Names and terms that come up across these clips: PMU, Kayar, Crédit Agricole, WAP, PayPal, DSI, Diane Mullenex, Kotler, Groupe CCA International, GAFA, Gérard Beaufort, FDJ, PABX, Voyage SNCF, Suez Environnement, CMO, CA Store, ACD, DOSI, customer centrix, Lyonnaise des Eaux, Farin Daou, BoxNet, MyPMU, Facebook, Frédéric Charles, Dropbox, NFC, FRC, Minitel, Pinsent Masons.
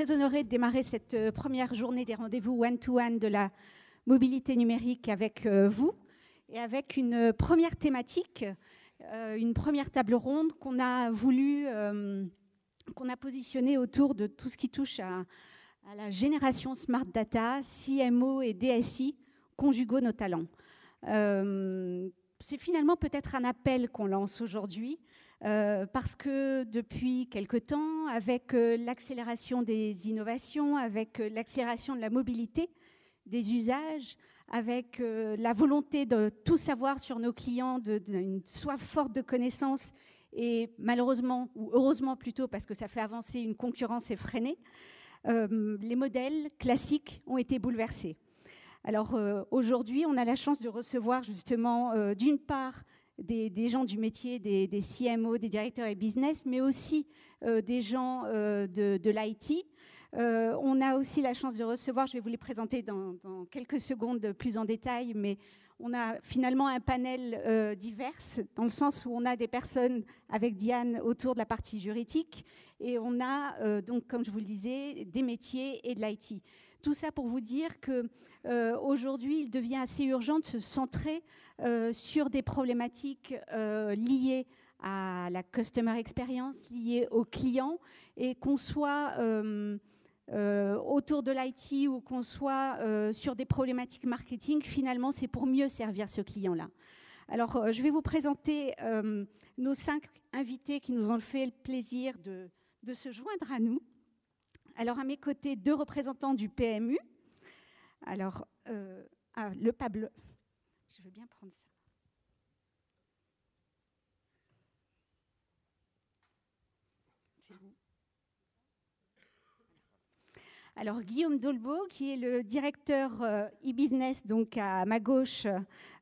très honorée de démarrer cette première journée des rendez-vous one-to-one de la mobilité numérique avec vous et avec une première thématique, une première table ronde qu'on a voulu, qu'on a positionnée autour de tout ce qui touche à la génération Smart Data, CMO et DSI, conjuguons nos talents. C'est finalement peut-être un appel qu'on lance aujourd'hui parce que depuis quelque temps, avec l'accélération des innovations, avec l'accélération de la mobilité, des usages, avec la volonté de tout savoir sur nos clients, d'une soif forte de connaissances et malheureusement, ou heureusement plutôt, parce que ça fait avancer une concurrence effrénée, les modèles classiques ont été bouleversés. Alors aujourd'hui, on a la chance de recevoir justement d'une part des gens du métier, des CMO, des directeurs et business, mais aussi des gens de l'IT. On a aussi la chance de recevoir, je vais vous les présenter dans quelques secondes plus en détail, mais on a finalement un panel divers, dans le sens où on a des personnes avec Diane autour de la partie juridique, et on a donc, comme je vous le disais, des métiers et de l'IT. Tout ça pour vous dire qu'aujourd'hui, il devient assez urgent de se centrer sur des problématiques liées à la customer experience, liées aux clients, et qu'on soit autour de l'IT ou qu'on soit sur des problématiques marketing, finalement, c'est pour mieux servir ce client-là. Alors, je vais vous présenter nos 5 invités qui nous ont fait le plaisir de se joindre à nous. Alors, à mes côtés, 2 représentants du PMU. Alors, le Pablo. Je veux bien prendre ça. Alors, Guillaume Dolbeau, qui est le directeur e-business, donc à ma gauche,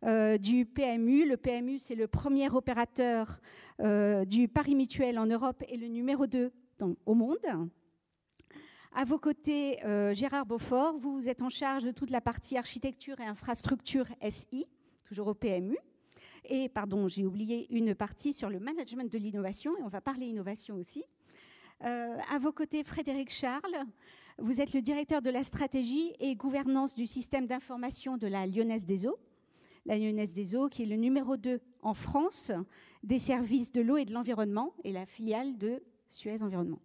du PMU. Le PMU, c'est le premier opérateur du pari mutuel en Europe et le numéro 2 au monde. À vos côtés, Gérard Beaufort, vous êtes en charge de toute la partie architecture et infrastructure SI, toujours au PMU. Et, pardon, j'ai oublié une partie sur le management de l'innovation, et on va parler innovation aussi. À vos côtés, Frédéric Charles, vous êtes le directeur de la stratégie et gouvernance du système d'information de la Lyonnaise des Eaux. La Lyonnaise des Eaux, qui est le numéro 2 en France des services de l'eau et de l'environnement, et la filiale de Suez Environnement.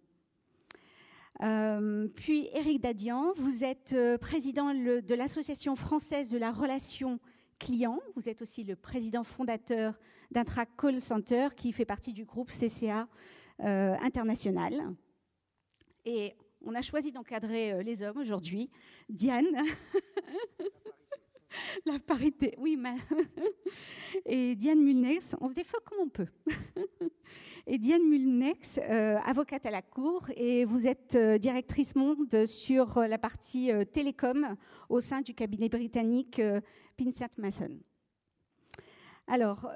Puis Eric Dadian, vous êtes président de l'Association française de la relation client. Vous êtes aussi le président fondateur d'Intra Call Center, qui fait partie du groupe CCA International. Et on a choisi d'encadrer les hommes aujourd'hui. Diane, la parité, oui, et Diane Mullenex, on se défend comme on peut. Et Diane Mullenex, avocate à la Cour, et vous êtes directrice monde sur la partie télécom au sein du cabinet britannique Pinsent Masons. Alors,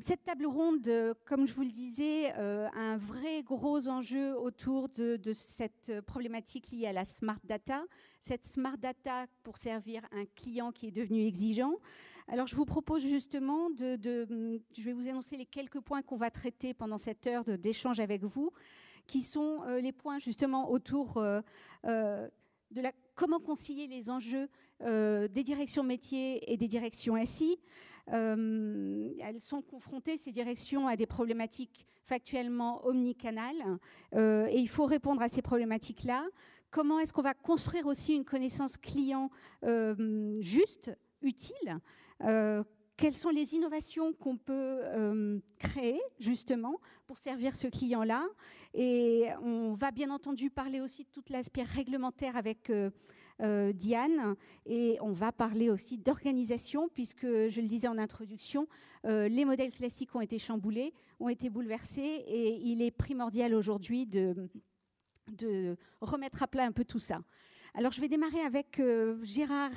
cette table ronde, comme je vous le disais, un vrai gros enjeu autour de cette problématique liée à la smart data. Cette smart data pour servir un client qui est devenu exigeant. Alors, je vous propose justement je vais vous annoncer les quelques points qu'on va traiter pendant cette heure d'échange avec vous, qui sont les points justement autour de comment concilier les enjeux des directions métiers et des directions SI. Elles sont confrontées, ces directions, à des problématiques factuellement omnicanales et il faut répondre à ces problématiques-là. Comment est-ce qu'on va construire aussi une connaissance client juste, utile? Quelles sont les innovations qu'on peut créer, justement, pour servir ce client-là? Et on va bien entendu parler aussi de tout l'aspect réglementaire avec Diane, et on va parler aussi d'organisation, puisque, je le disais en introduction, les modèles classiques ont été chamboulés, ont été bouleversés, et il est primordial aujourd'hui de remettre à plat un peu tout ça. Alors, je vais démarrer avec Gérard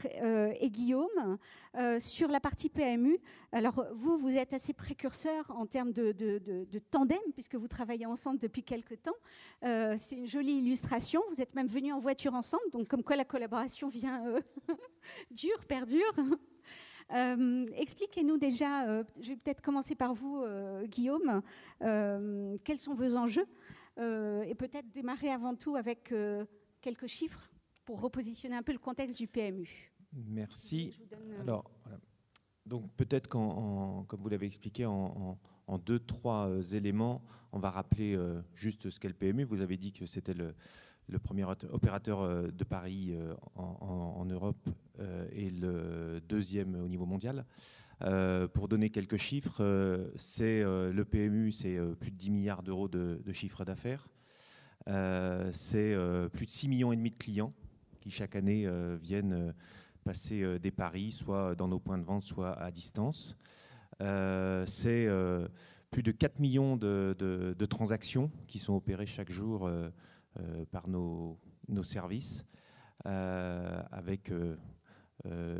et Guillaume sur la partie PMU. Alors, vous êtes assez précurseur en termes de tandem, puisque vous travaillez ensemble depuis quelque temps. C'est une jolie illustration. Vous êtes même venus en voiture ensemble, donc comme quoi la collaboration vient dure, perdure. Expliquez-nous déjà, je vais peut-être commencer par vous, Guillaume, quels sont vos enjeux et peut-être démarrer avant tout avec quelques chiffres pour repositionner un peu le contexte du PMU. Merci. Alors, voilà. Donc peut-être qu'en, comme vous l'avez expliqué, en deux, trois éléments, on va rappeler juste ce qu'est le PMU. Vous avez dit que c'était le premier opérateur de Paris en Europe et le deuxième au niveau mondial. Pour donner quelques chiffres, le PMU, c'est plus de 10 milliards d'euros de chiffre d'affaires. C'est plus de 6,5 millions de clients qui, chaque année, viennent passer des paris, soit dans nos points de vente, soit à distance. C'est plus de 4 millions de transactions qui sont opérées chaque jour par nos services. Avec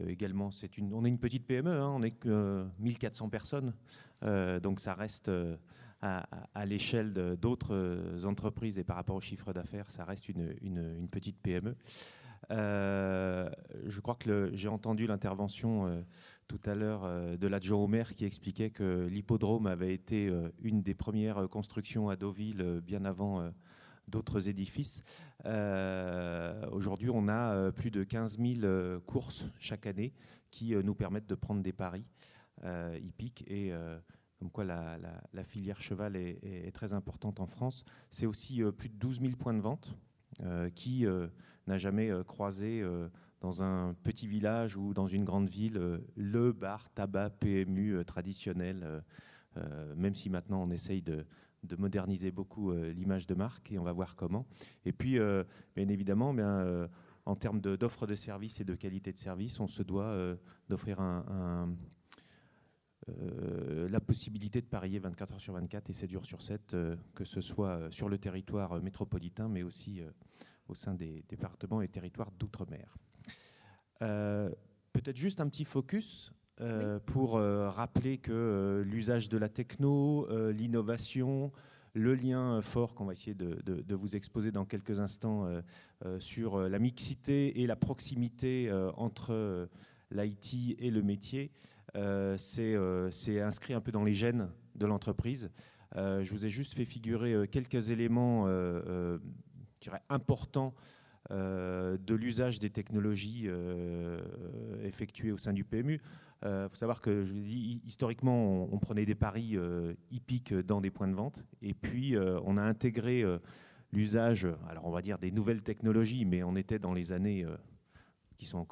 également, on est une petite PME, hein, on n'est que 1400 personnes, donc ça reste à l'échelle d'autres entreprises et par rapport au chiffre d'affaires, ça reste une petite PME. Je crois que j'ai entendu l'intervention tout à l'heure de l'adjoint au maire qui expliquait que l'hippodrome avait été une des premières constructions à Deauville bien avant d'autres édifices. Aujourd'hui, on a plus de 15 000 courses chaque année qui nous permettent de prendre des paris hippiques et comme quoi la filière cheval est très importante en France. C'est aussi plus de 12 000 points de vente qui n'a jamais croisé dans un petit village ou dans une grande ville le bar, tabac, PMU traditionnel, même si maintenant on essaye de moderniser beaucoup l'image de marque et on va voir comment. Et puis, bien évidemment, en termes d'offres de services et de qualité de service, on se doit d'offrir la possibilité de parier 24 heures sur 24 et 7 jours sur 7, que ce soit sur le territoire métropolitain, mais aussi au sein des départements et territoires d'outre-mer. Peut-être juste un petit focus pour rappeler que l'usage de la techno, l'innovation, le lien fort qu'on va essayer de vous exposer dans quelques instants sur la mixité et la proximité entre l'IT et le métier, c'est inscrit un peu dans les gènes de l'entreprise. Je vous ai juste fait figurer quelques éléments je dirais importants de l'usage des technologies effectuées au sein du PMU. Il faut savoir que, je dis, historiquement, on prenait des paris hippiques dans des points de vente. Et puis, on a intégré l'usage, alors on va dire des nouvelles technologies, mais on était dans les années qui sont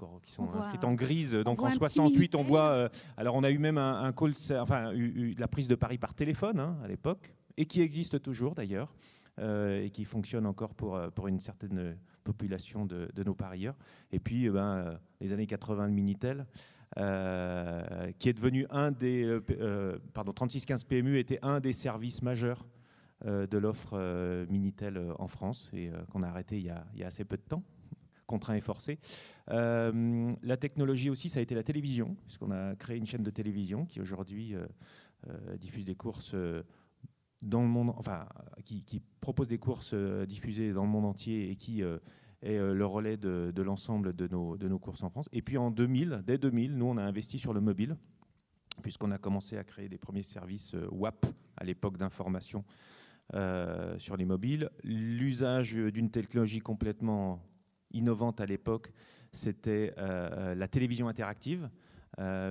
inscrites en grise. Donc en 68, on voit... alors on a eu même un call, enfin la prise de paris par téléphone hein, à l'époque, et qui existe toujours d'ailleurs, et qui fonctionne encore pour une certaine population de nos parieurs. Et puis les années 80, le Minitel, qui est devenu un des... 3615 PMU était un des services majeurs de l'offre Minitel en France, et qu'on a arrêté il y a assez peu de temps, contraint et forcé. La technologie aussi, ça a été la télévision, puisqu'on a créé une chaîne de télévision qui aujourd'hui diffuse des courses dans le monde, enfin, qui propose des courses diffusées dans le monde entier et qui est le relais de l'ensemble de nos courses en France. Et puis en 2000, dès 2000, nous on a investi sur le mobile, puisqu'on a commencé à créer des premiers services WAP à l'époque d'information sur les mobiles. L'usage d'une technologie complètement innovante à l'époque, c'était la télévision interactive,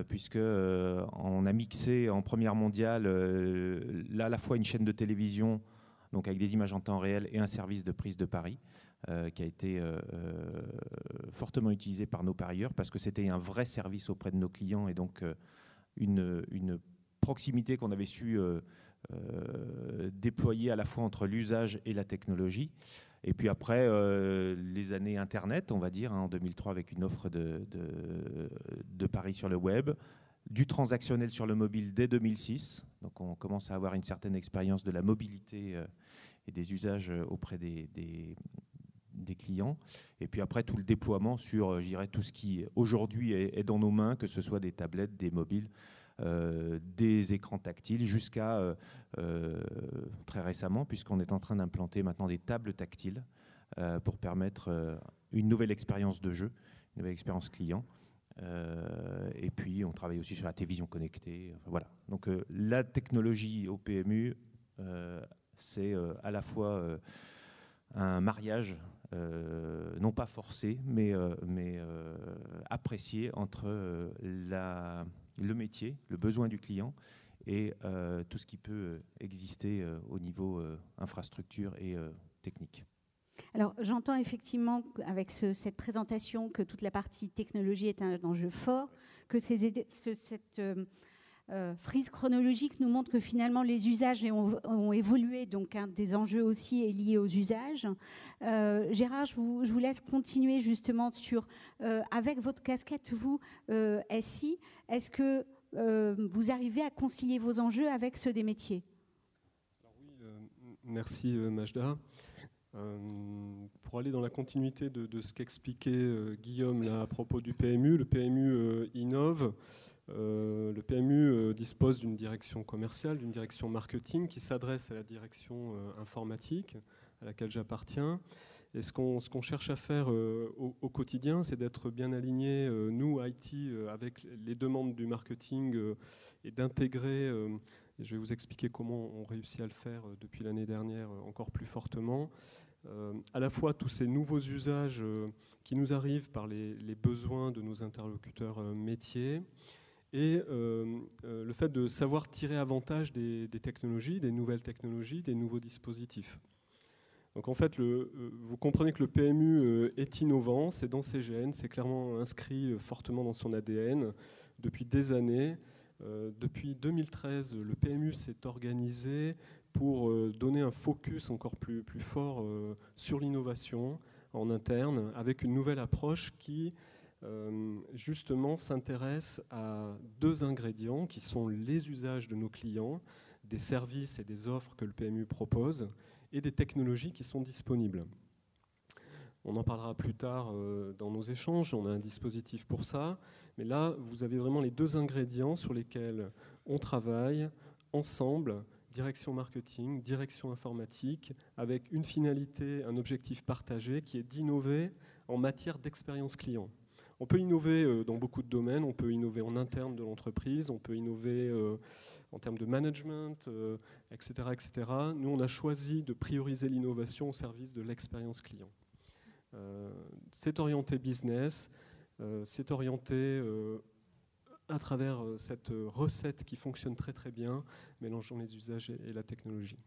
puisque on a mixé en première mondiale à la fois une chaîne de télévision, donc avec des images en temps réel, et un service de prise de paris qui a été fortement utilisé par nos parieurs, parce que c'était un vrai service auprès de nos clients, et donc une proximité qu'on avait su déployer à la fois entre l'usage et la technologie. Et puis après, les années Internet, on va dire, hein, en 2003, avec une offre de paris sur le web, du transactionnel sur le mobile dès 2006. Donc on commence à avoir une certaine expérience de la mobilité et des usages auprès des clients. Et puis après, tout le déploiement sur, je dirais, tout ce qui aujourd'hui est dans nos mains, que ce soit des tablettes, des mobiles, des écrans tactiles jusqu'à très récemment, puisqu'on est en train d'implanter maintenant des tables tactiles pour permettre une nouvelle expérience de jeu, une nouvelle expérience client. Et puis on travaille aussi sur la télévision connectée. Enfin, voilà. Donc la technologie au PMU, c'est à la fois un mariage non pas forcée, mais appréciée entre le métier, le besoin du client et tout ce qui peut exister au niveau infrastructure et technique. Alors, j'entends effectivement avec cette présentation que toute la partie technologie est un enjeu fort, que cette frise chronologique nous montre que finalement les usages ont évolué, donc un des enjeux aussi est lié aux usages. Gérard, je vous laisse continuer justement sur, avec votre casquette, vous, SI, est-ce que vous arrivez à concilier vos enjeux avec ceux des métiers? Alors oui, merci Majda. Pour aller dans la continuité de ce qu'expliquait Guillaume là, à propos du PMU, le PMU innove, le PMU dispose d'une direction commerciale, d'une direction marketing qui s'adresse à la direction informatique à laquelle j'appartiens. Et ce qu'on cherche à faire au quotidien, c'est d'être bien alignés, nous, IT, avec les demandes du marketing et d'intégrer... Je vais vous expliquer comment on réussit à le faire depuis l'année dernière encore plus fortement. À la fois tous ces nouveaux usages qui nous arrivent par les besoins de nos interlocuteurs métiers et le fait de savoir tirer avantage des technologies, des nouvelles technologies, des nouveaux dispositifs. Donc en fait, vous comprenez que le PMU est innovant, c'est dans ses gènes, c'est clairement inscrit fortement dans son ADN depuis des années. Depuis 2013, le PMU s'est organisé pour donner un focus encore plus fort sur l'innovation en interne, avec une nouvelle approche qui, justement, s'intéresse à deux ingrédients qui sont les usages de nos clients, des services et des offres que le PMU propose, et des technologies qui sont disponibles. On en parlera plus tard dans nos échanges, on a un dispositif pour ça. Mais là, vous avez vraiment les deux ingrédients sur lesquels on travaille ensemble, direction marketing, direction informatique, avec une finalité, un objectif partagé qui est d'innover en matière d'expérience client. On peut innover dans beaucoup de domaines, on peut innover en interne de l'entreprise, on peut innover en termes de management, etc., etc. Nous, on a choisi de prioriser l'innovation au service de l'expérience client. C'est orienté business, c'est orienté à travers cette recette qui fonctionne très très bien, mélangeant les usages et la technologie.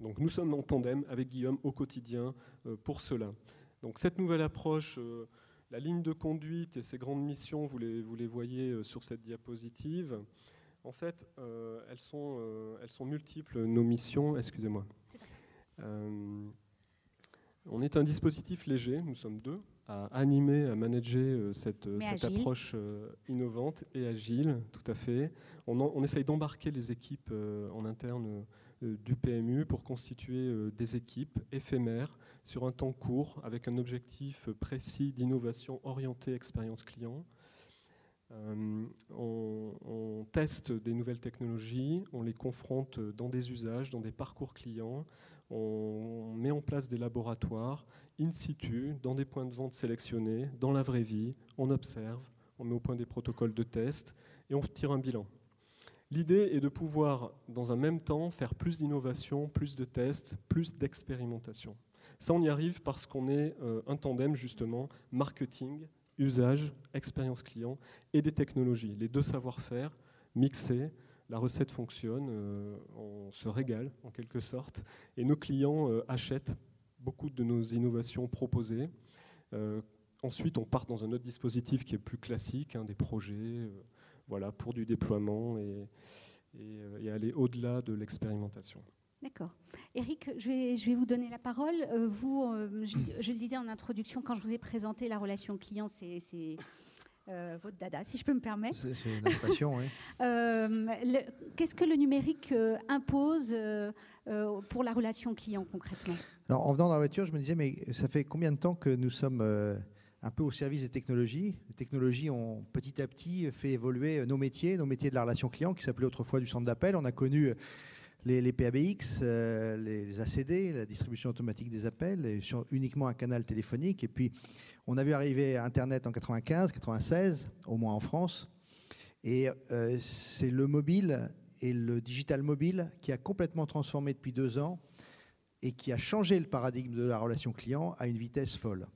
Donc nous sommes en tandem avec Guillaume au quotidien pour cela. Donc cette nouvelle approche, la ligne de conduite et ses grandes missions, vous les voyez sur cette diapositive. En fait, elles sont multiples, nos missions, excusez-moi. On est un dispositif léger, nous sommes deux, à animer, à manager cette approche innovante et agile, tout à fait. On essaye d'embarquer les équipes en interne du PMU pour constituer des équipes éphémères sur un temps court, avec un objectif précis d'innovation orientée expérience client. On teste des nouvelles technologies, on les confronte dans des usages, dans des parcours clients. On met en place des laboratoires in situ, dans des points de vente sélectionnés, dans la vraie vie, on observe, on met au point des protocoles de test et on tire un bilan. L'idée est de pouvoir, dans un même temps, faire plus d'innovation, plus de tests, plus d'expérimentation. Ça, on y arrive parce qu'on est un tandem, justement, marketing, usage, expérience client et des technologies. Les deux savoir-faire mixés. La recette fonctionne, on se régale en quelque sorte, et nos clients achètent beaucoup de nos innovations proposées. Ensuite, on part dans un autre dispositif qui est plus classique, hein, des projets voilà, pour du déploiement et aller au-delà de l'expérimentation. D'accord. Eric, je vais vous donner la parole. Je le disais en introduction, quand je vous ai présenté la relation client, c'est votre dada, si je peux me permettre. C'est une passion, oui. Qu'est-ce que le numérique impose pour la relation client, concrètement? Alors, en venant dans la voiture, je me disais, mais ça fait combien de temps que nous sommes un peu au service des technologies? Les technologies ont petit à petit fait évoluer nos métiers de la relation client, qui s'appelait autrefois du centre d'appel. On a connu les PABX, les ACD, la distribution automatique des appels, et sur uniquement un canal téléphonique. Et puis, on a vu arriver Internet en 95, 96, au moins en France. Et c'est le mobile et le digital mobile qui a complètement transformé depuis 2 ans et qui a changé le paradigme de la relation client à une vitesse folle.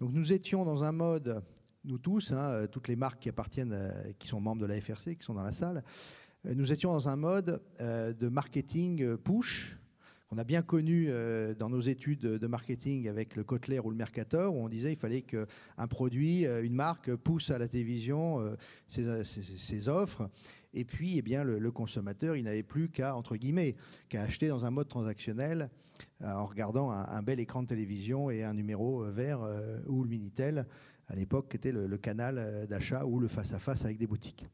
Donc nous étions dans un mode, nous tous, hein, toutes les marques qui appartiennent, qui sont membres de la FRC, qui sont dans la salle, nous étions dans un mode de marketing push, qu'on a bien connu dans nos études de marketing avec le Kotler ou le Mercator, où on disait qu'il fallait qu'un produit, une marque pousse à la télévision ses offres. Et puis, eh bien, le consommateur, il n'avait plus qu'à, entre guillemets, qu'à acheter dans un mode transactionnel en regardant un bel écran de télévision et un numéro vert ou le Minitel, à l'époque, qui était le canal d'achat ou le face-à-face avec des boutiques.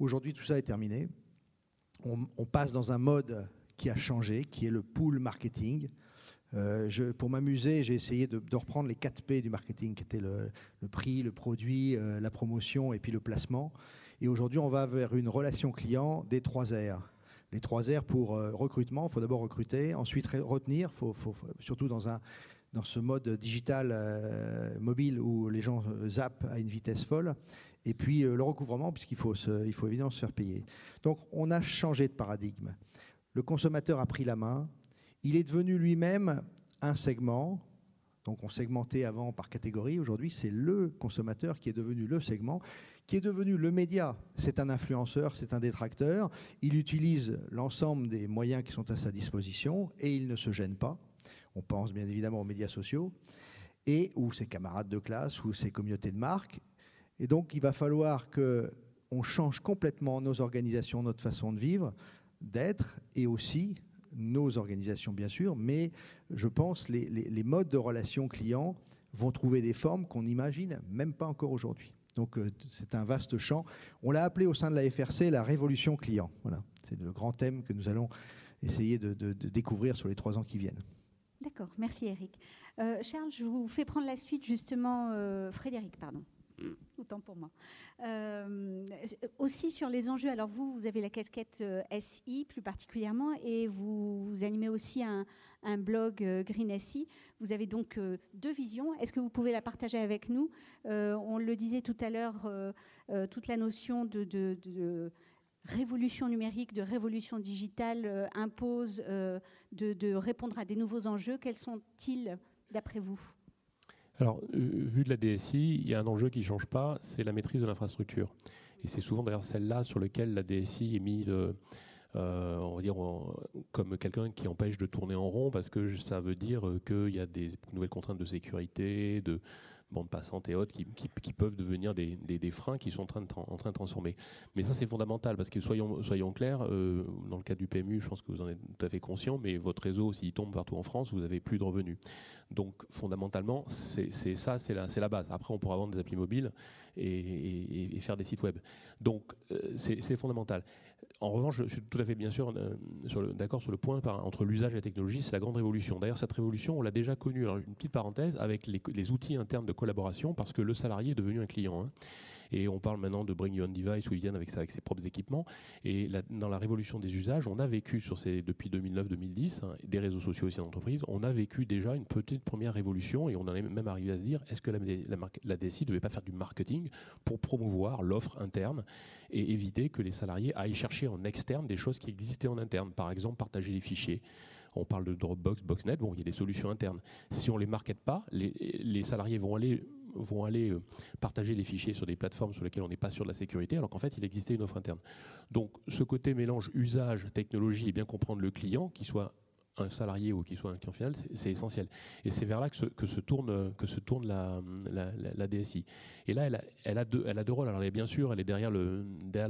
Aujourd'hui, tout ça est terminé. On passe dans un mode qui a changé, qui est le pull marketing. Pour m'amuser, j'ai essayé de reprendre les 4 P du marketing, qui étaient le prix, le produit, la promotion et puis le placement. Et aujourd'hui, on va vers une relation client des 3 R. Les 3 R pour recrutement, il faut d'abord recruter, ensuite retenir, faut, surtout dans ce mode digital mobile où les gens zappent à une vitesse folle. Et puis le recouvrement, puisqu'il faut évidemment se faire payer. Donc on a changé de paradigme. Le consommateur a pris la main. Il est devenu lui-même un segment. Donc on segmentait avant par catégorie. Aujourd'hui, c'est le consommateur qui est devenu le segment, qui est devenu le média. C'est un influenceur, c'est un détracteur. Il utilise l'ensemble des moyens qui sont à sa disposition et il ne se gêne pas. On pense bien évidemment aux médias sociaux et ou ses camarades de classe ou ses communautés de marque. Et donc, il va falloir qu'on change complètement nos organisations, notre façon de vivre, d'être, et aussi nos organisations, bien sûr, mais je pense que les modes de relation client vont trouver des formes qu'on n'imagine même pas encore aujourd'hui. Donc, c'est un vaste champ. On l'a appelé au sein de la FRC la révolution client. Voilà. C'est le grand thème que nous allons essayer de découvrir sur les 3 ans qui viennent. D'accord. Merci, Eric. Charles, je vous fais prendre la suite, justement. Frédéric, pardon. Autant pour moi. Aussi sur les enjeux, alors vous avez la casquette SI plus particulièrement et vous animez aussi un blog Green SI. Vous avez donc 2 visions. Est-ce que vous pouvez la partager avec nous? On le disait tout à l'heure, toute la notion de révolution numérique, de révolution digitale impose de répondre à des nouveaux enjeux. Quels sont-ils d'après vous ? Alors, vu de la DSI, il y a un enjeu qui ne change pas, c'est la maîtrise de l'infrastructure. Et c'est souvent d'ailleurs celle-là sur laquelle la DSI est mise, on va dire, comme quelqu'un qui empêche de tourner en rond, parce que ça veut dire qu'il y a des nouvelles contraintes de sécurité, de bandes passantes et autres qui peuvent devenir des freins qui sont en train de transformer. Mais ça, c'est fondamental, parce que soyons clairs, dans le cas du PMU, je pense que vous en êtes tout à fait conscient, mais votre réseau, s'il tombe partout en France, vous n'avez plus de revenus. Donc, fondamentalement, c'est ça, c'est la base. Après, on pourra vendre des applis mobiles et faire des sites web. Donc, c'est fondamental. En revanche, je suis tout à fait bien sûr d'accord sur le point entre l'usage et la technologie, c'est la grande révolution. D'ailleurs, cette révolution, on l'a déjà connue. Alors, une petite parenthèse avec les outils internes de collaboration, parce que le salarié est devenu un client. Hein. Et on parle maintenant de Bring Your Own Device, où ils viennent avec ses propres équipements. Et dans la révolution des usages, on a vécu, depuis 2009-2010, hein, des réseaux sociaux aussi en entreprise, on a vécu déjà une petite première révolution, et on en est même arrivé à se dire, est-ce que la DSI ne devait pas faire du marketing pour promouvoir l'offre interne et éviter que les salariés aillent chercher en externe des choses qui existaient en interne, par exemple partager les fichiers. On parle de Dropbox, BoxNet, bon, il y a des solutions internes. Si on ne les markete pas, les salariés vont aller partager les fichiers sur des plateformes sur lesquelles on n'est pas sûr de la sécurité, alors qu'en fait, il existait une offre interne. Donc, ce côté mélange usage, technologie, et bien comprendre le client, qu'il soit un salarié ou qu'il soit un client final, c'est essentiel. Et c'est vers là que se tourne la DSI. Et là, elle a deux rôles. Alors, bien sûr, elle est derrière le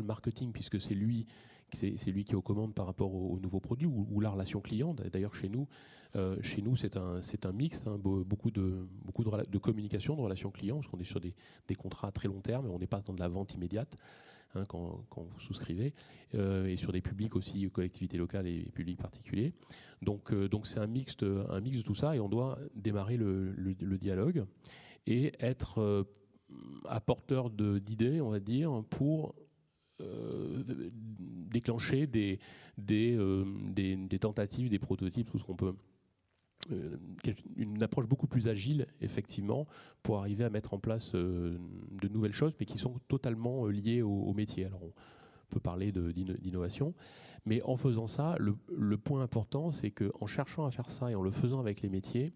marketing, puisque c'est lui qui est aux commandes par rapport aux nouveaux produits ou la relation client. D'ailleurs, chez nous c'est un mix, hein, beaucoup de communication, de relations clients, parce qu'on est sur des contrats à très long terme, et on n'est pas dans de la vente immédiate, hein, quand vous souscrivez, et sur des publics aussi, collectivités locales et publics particuliers. Donc c'est un mix de tout ça, et on doit démarrer le dialogue et être apporteur d'idées, on va dire, pour déclencher des tentatives, des prototypes, tout ce qu'on peut. Une approche beaucoup plus agile, effectivement, pour arriver à mettre en place de nouvelles choses, mais qui sont totalement liées au métier. Alors, peut parler d'innovation. Mais en faisant ça, le point important, c'est qu'en cherchant à faire ça et en le faisant avec les métiers,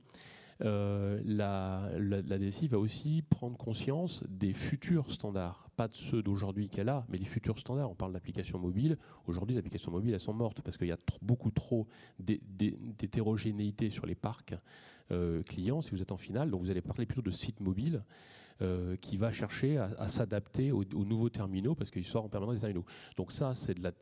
la DSI va aussi prendre conscience des futurs standards, pas de ceux d'aujourd'hui qu'elle a, mais les futurs standards. On parle d'applications mobiles. Aujourd'hui, les applications mobiles, elles sont mortes parce qu'il y a beaucoup trop d'hétérogénéité sur les parcs clients, si vous êtes en finale. Donc vous allez parler plutôt de sites mobiles qui va chercher à s'adapter aux nouveaux terminaux parce qu'ils sortent en permanence des terminaux. Donc ça, c'est de la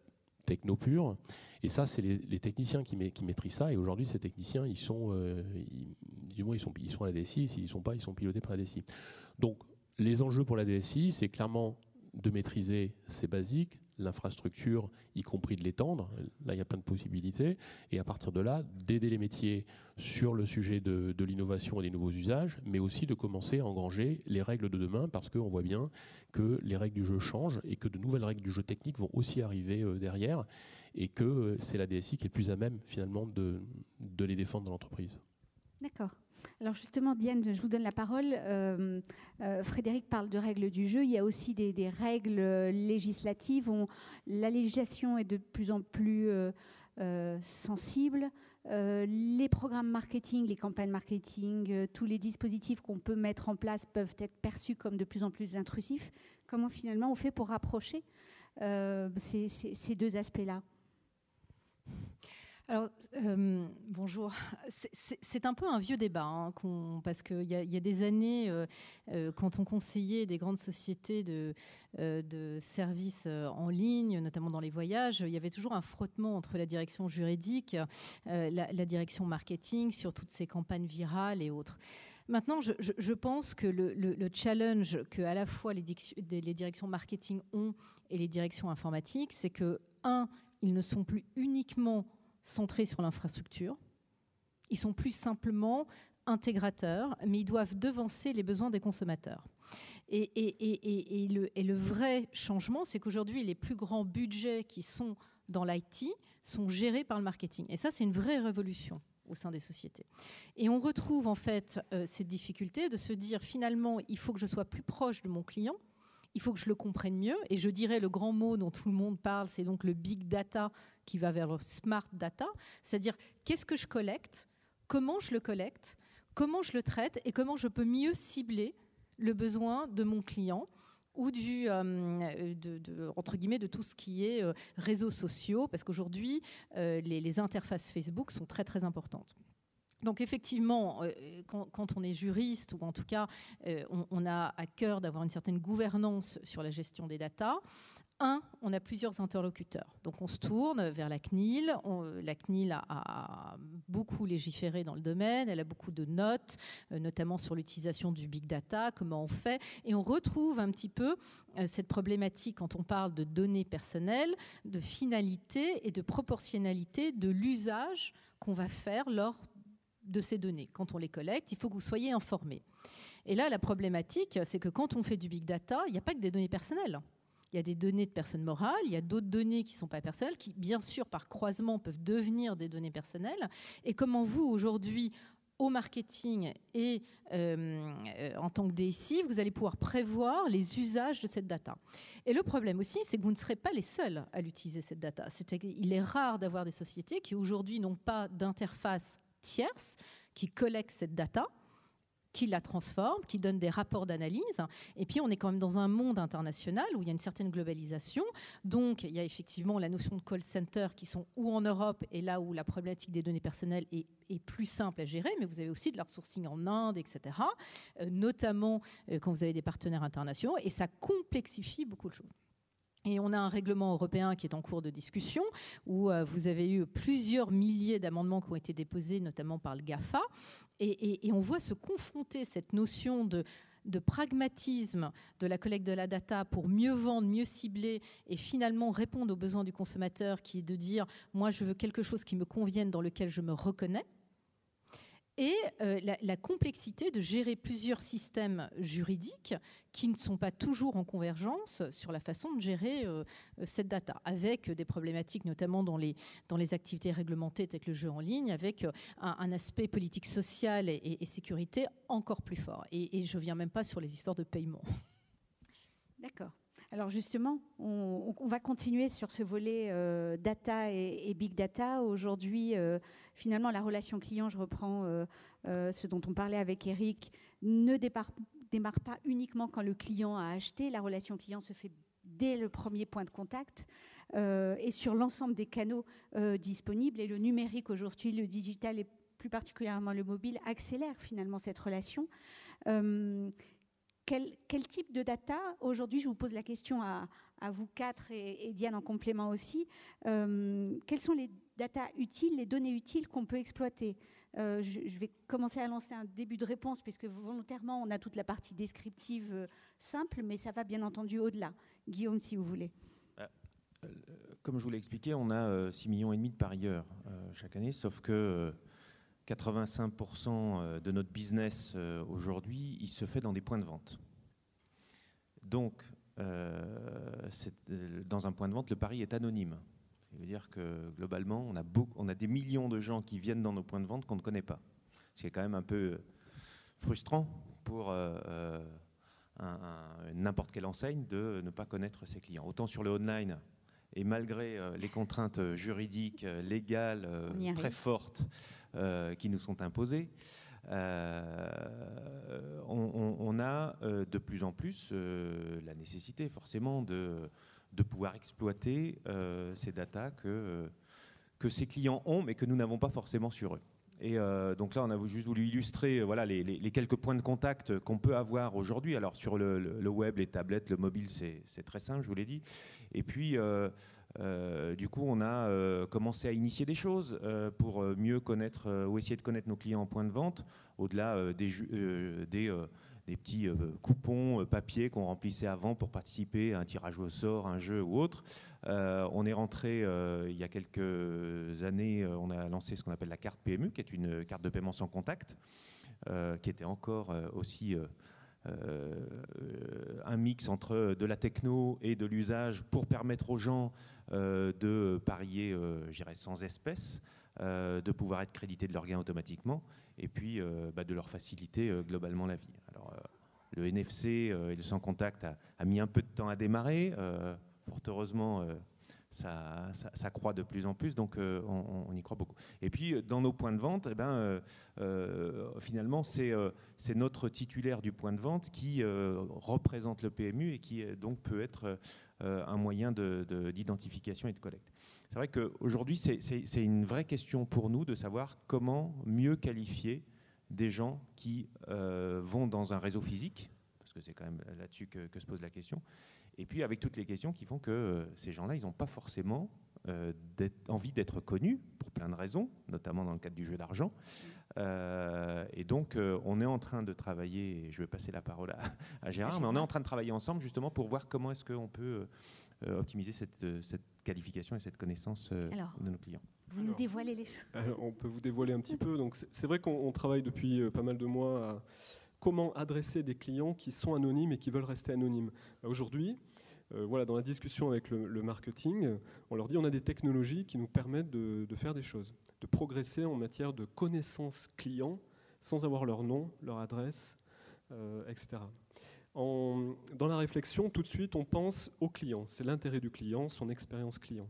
techno pure, et ça c'est les techniciens qui maîtrisent ça, et aujourd'hui ces techniciens ils sont à la DSI, s'ils ne sont pas, ils sont pilotés par la DSI. Donc les enjeux pour la DSI, c'est clairement de maîtriser ces basiques, l'infrastructure, y compris de l'étendre, là il y a plein de possibilités, et à partir de là, d'aider les métiers sur le sujet de l'innovation et des nouveaux usages, mais aussi de commencer à engranger les règles de demain, parce qu'on voit bien que les règles du jeu changent, et que de nouvelles règles du jeu technique vont aussi arriver derrière, et que c'est la DSI qui est plus à même finalement de les défendre dans l'entreprise. D'accord. Alors justement, Diane, je vous donne la parole. Frédéric parle de règles du jeu. Il y a aussi des règles législatives. La législation est de plus en plus sensible. Les programmes marketing, les campagnes marketing, tous les dispositifs qu'on peut mettre en place peuvent être perçus comme de plus en plus intrusifs. Comment finalement on fait pour rapprocher ces deux aspects-là ? Alors, bonjour. C'est un peu un vieux débat, hein, parce qu'il y a des années, quand on conseillait des grandes sociétés de services en ligne, notamment dans les voyages, il y avait toujours un frottement entre la direction juridique, la direction marketing, sur toutes ces campagnes virales et autres. Maintenant, je pense que le challenge que à la fois les directions marketing ont et les directions informatiques, c'est que, un, ils ne sont plus uniquement centrés sur l'infrastructure. Ils sont plus simplement intégrateurs, mais ils doivent devancer les besoins des consommateurs. Et le vrai changement, c'est qu'aujourd'hui, les plus grands budgets qui sont dans l'IT sont gérés par le marketing. Et ça, c'est une vraie révolution au sein des sociétés. Et on retrouve en fait cette difficulté de se dire finalement, il faut que je sois plus proche de mon client, il faut que je le comprenne mieux. Et je dirais le grand mot dont tout le monde parle, c'est donc le big data qui va vers le smart data, c'est-à-dire qu'est-ce que je collecte, comment je le collecte, comment je le traite et comment je peux mieux cibler le besoin de mon client ou entre guillemets, de tout ce qui est réseaux sociaux, parce qu'aujourd'hui, les interfaces Facebook sont très, très importantes. Donc effectivement, quand on est juriste, ou en tout cas, on a à cœur d'avoir une certaine gouvernance sur la gestion des datas. Un, on a plusieurs interlocuteurs. Donc on se tourne vers la CNIL. La CNIL a beaucoup légiféré dans le domaine. Elle a beaucoup de notes, notamment sur l'utilisation du big data, comment on fait. Et on retrouve un petit peu cette problématique quand on parle de données personnelles, de finalité et de proportionnalité de l'usage qu'on va faire lors de ces données. Quand on les collecte, il faut que vous soyez informés. Et là, la problématique, c'est que quand on fait du big data, il n'y a pas que des données personnelles. Il y a des données de personnes morales, il y a d'autres données qui ne sont pas personnelles, qui, bien sûr, par croisement, peuvent devenir des données personnelles. Et comment vous, aujourd'hui, au marketing et en tant que DSI, vous allez pouvoir prévoir les usages de cette data. Et le problème aussi, c'est que vous ne serez pas les seuls à l'utiliser, cette data. Il est rare d'avoir des sociétés qui, aujourd'hui, n'ont pas d'interface tierce, qui collecte cette data, qui la transforme, qui donne des rapports d'analyse. Et puis, on est quand même dans un monde international où il y a une certaine globalisation. Donc, il y a effectivement la notion de call center qui sont ou en Europe, et là où la problématique des données personnelles est plus simple à gérer, mais vous avez aussi de l'outsourcing en Inde, etc. Notamment quand vous avez des partenaires internationaux. Et ça complexifie beaucoup de choses. Et on a un règlement européen qui est en cours de discussion, où vous avez eu plusieurs milliers d'amendements qui ont été déposés, notamment par le GAFA. Et on voit se confronter cette notion de pragmatisme de la collecte de la data pour mieux vendre, mieux cibler et finalement répondre aux besoins du consommateur, qui est de dire « moi, je veux quelque chose qui me convienne, dans lequel je me reconnais ». Et la complexité de gérer plusieurs systèmes juridiques qui ne sont pas toujours en convergence sur la façon de gérer cette data, avec des problématiques notamment dans les activités réglementées telles que le jeu en ligne, avec un aspect politique sociale et sécurité encore plus fort. Et je ne viens même pas sur les histoires de paiement. D'accord. Alors justement, on va continuer sur ce volet data et big data. Aujourd'hui, finalement, la relation client, je reprends ce dont on parlait avec Eric, ne démarre pas uniquement quand le client a acheté. La relation client se fait dès le premier point de contact et sur l'ensemble des canaux disponibles. Et le numérique aujourd'hui, le digital et plus particulièrement le mobile, accélère finalement cette relation. Quel type de data, aujourd'hui, je vous pose la question à vous quatre et Diane en complément aussi, quelles sont les data utiles, les données utiles qu'on peut exploiter? Je vais commencer à lancer un début de réponse, puisque volontairement, on a toute la partie descriptive simple, mais ça va bien entendu au-delà. Guillaume, si vous voulez. Comme je vous l'ai expliqué, on a 6,5 millions de parieurs chaque année, sauf que 85% de notre business aujourd'hui, il se fait dans des points de vente. Donc, dans un point de vente, le pari est anonyme. Ça veut dire que globalement, on a des millions de gens qui viennent dans nos points de vente qu'on ne connaît pas. Ce qui est quand même un peu frustrant pour n'importe quelle enseigne de ne pas connaître ses clients. Autant sur le online, et malgré les contraintes juridiques, légales, très fortes qui nous sont imposées, on a de plus en plus la nécessité forcément de pouvoir exploiter ces datas que ces clients ont, mais que nous n'avons pas forcément sur eux. Et donc là, on a juste voulu illustrer voilà, les quelques points de contact qu'on peut avoir aujourd'hui. Alors sur le web, les tablettes, le mobile, c'est très simple, je vous l'ai dit. Et puis, du coup, on a commencé à initier des choses pour mieux connaître ou essayer de connaître nos clients en point de vente, au-delà des petits coupons papier qu'on remplissait avant pour participer à un tirage au sort, un jeu ou autre. On est rentré il y a quelques années, on a lancé ce qu'on appelle la carte PMU, qui est une carte de paiement sans contact, qui était encore aussi un mix entre de la techno et de l'usage pour permettre aux gens de parier, je dirais, sans espèces, de pouvoir être crédités de leurs gains automatiquement et puis de leur faciliter globalement la vie. Alors, le NFC et le sans contact a mis un peu de temps à démarrer. Fort heureusement, ça croît de plus en plus, donc on y croit beaucoup. Et puis, dans nos points de vente, eh ben, finalement, c'est notre titulaire du point de vente qui représente le PMU et qui donc peut être un moyen d'identification et de collecte. C'est vrai qu'aujourd'hui, c'est une vraie question pour nous de savoir comment mieux qualifier des gens qui vont dans un réseau physique, parce que c'est quand même là-dessus que se pose la question, et puis avec toutes les questions qui font que ces gens-là, ils n'ont pas forcément envie d'être connus, pour plein de raisons, notamment dans le cadre du jeu d'argent. Et donc, on est en train de travailler, et je vais passer la parole à Gérard, mais on est en train de travailler ensemble justement pour voir comment est-ce qu'on peut optimiser cette qualification et cette connaissance de nos clients. Vous nous dévoilez les choses. On peut vous dévoiler un petit peu. Donc c'est vrai qu'on travaille depuis pas mal de mois à comment adresser des clients qui sont anonymes et qui veulent rester anonymes. Aujourd'hui, voilà, dans la discussion avec le marketing, on leur dit on a des technologies qui nous permettent de faire des choses, de progresser en matière de connaissance client sans avoir leur nom, leur adresse, etc. Dans la réflexion, tout de suite, on pense au client. C'est l'intérêt du client, son expérience client.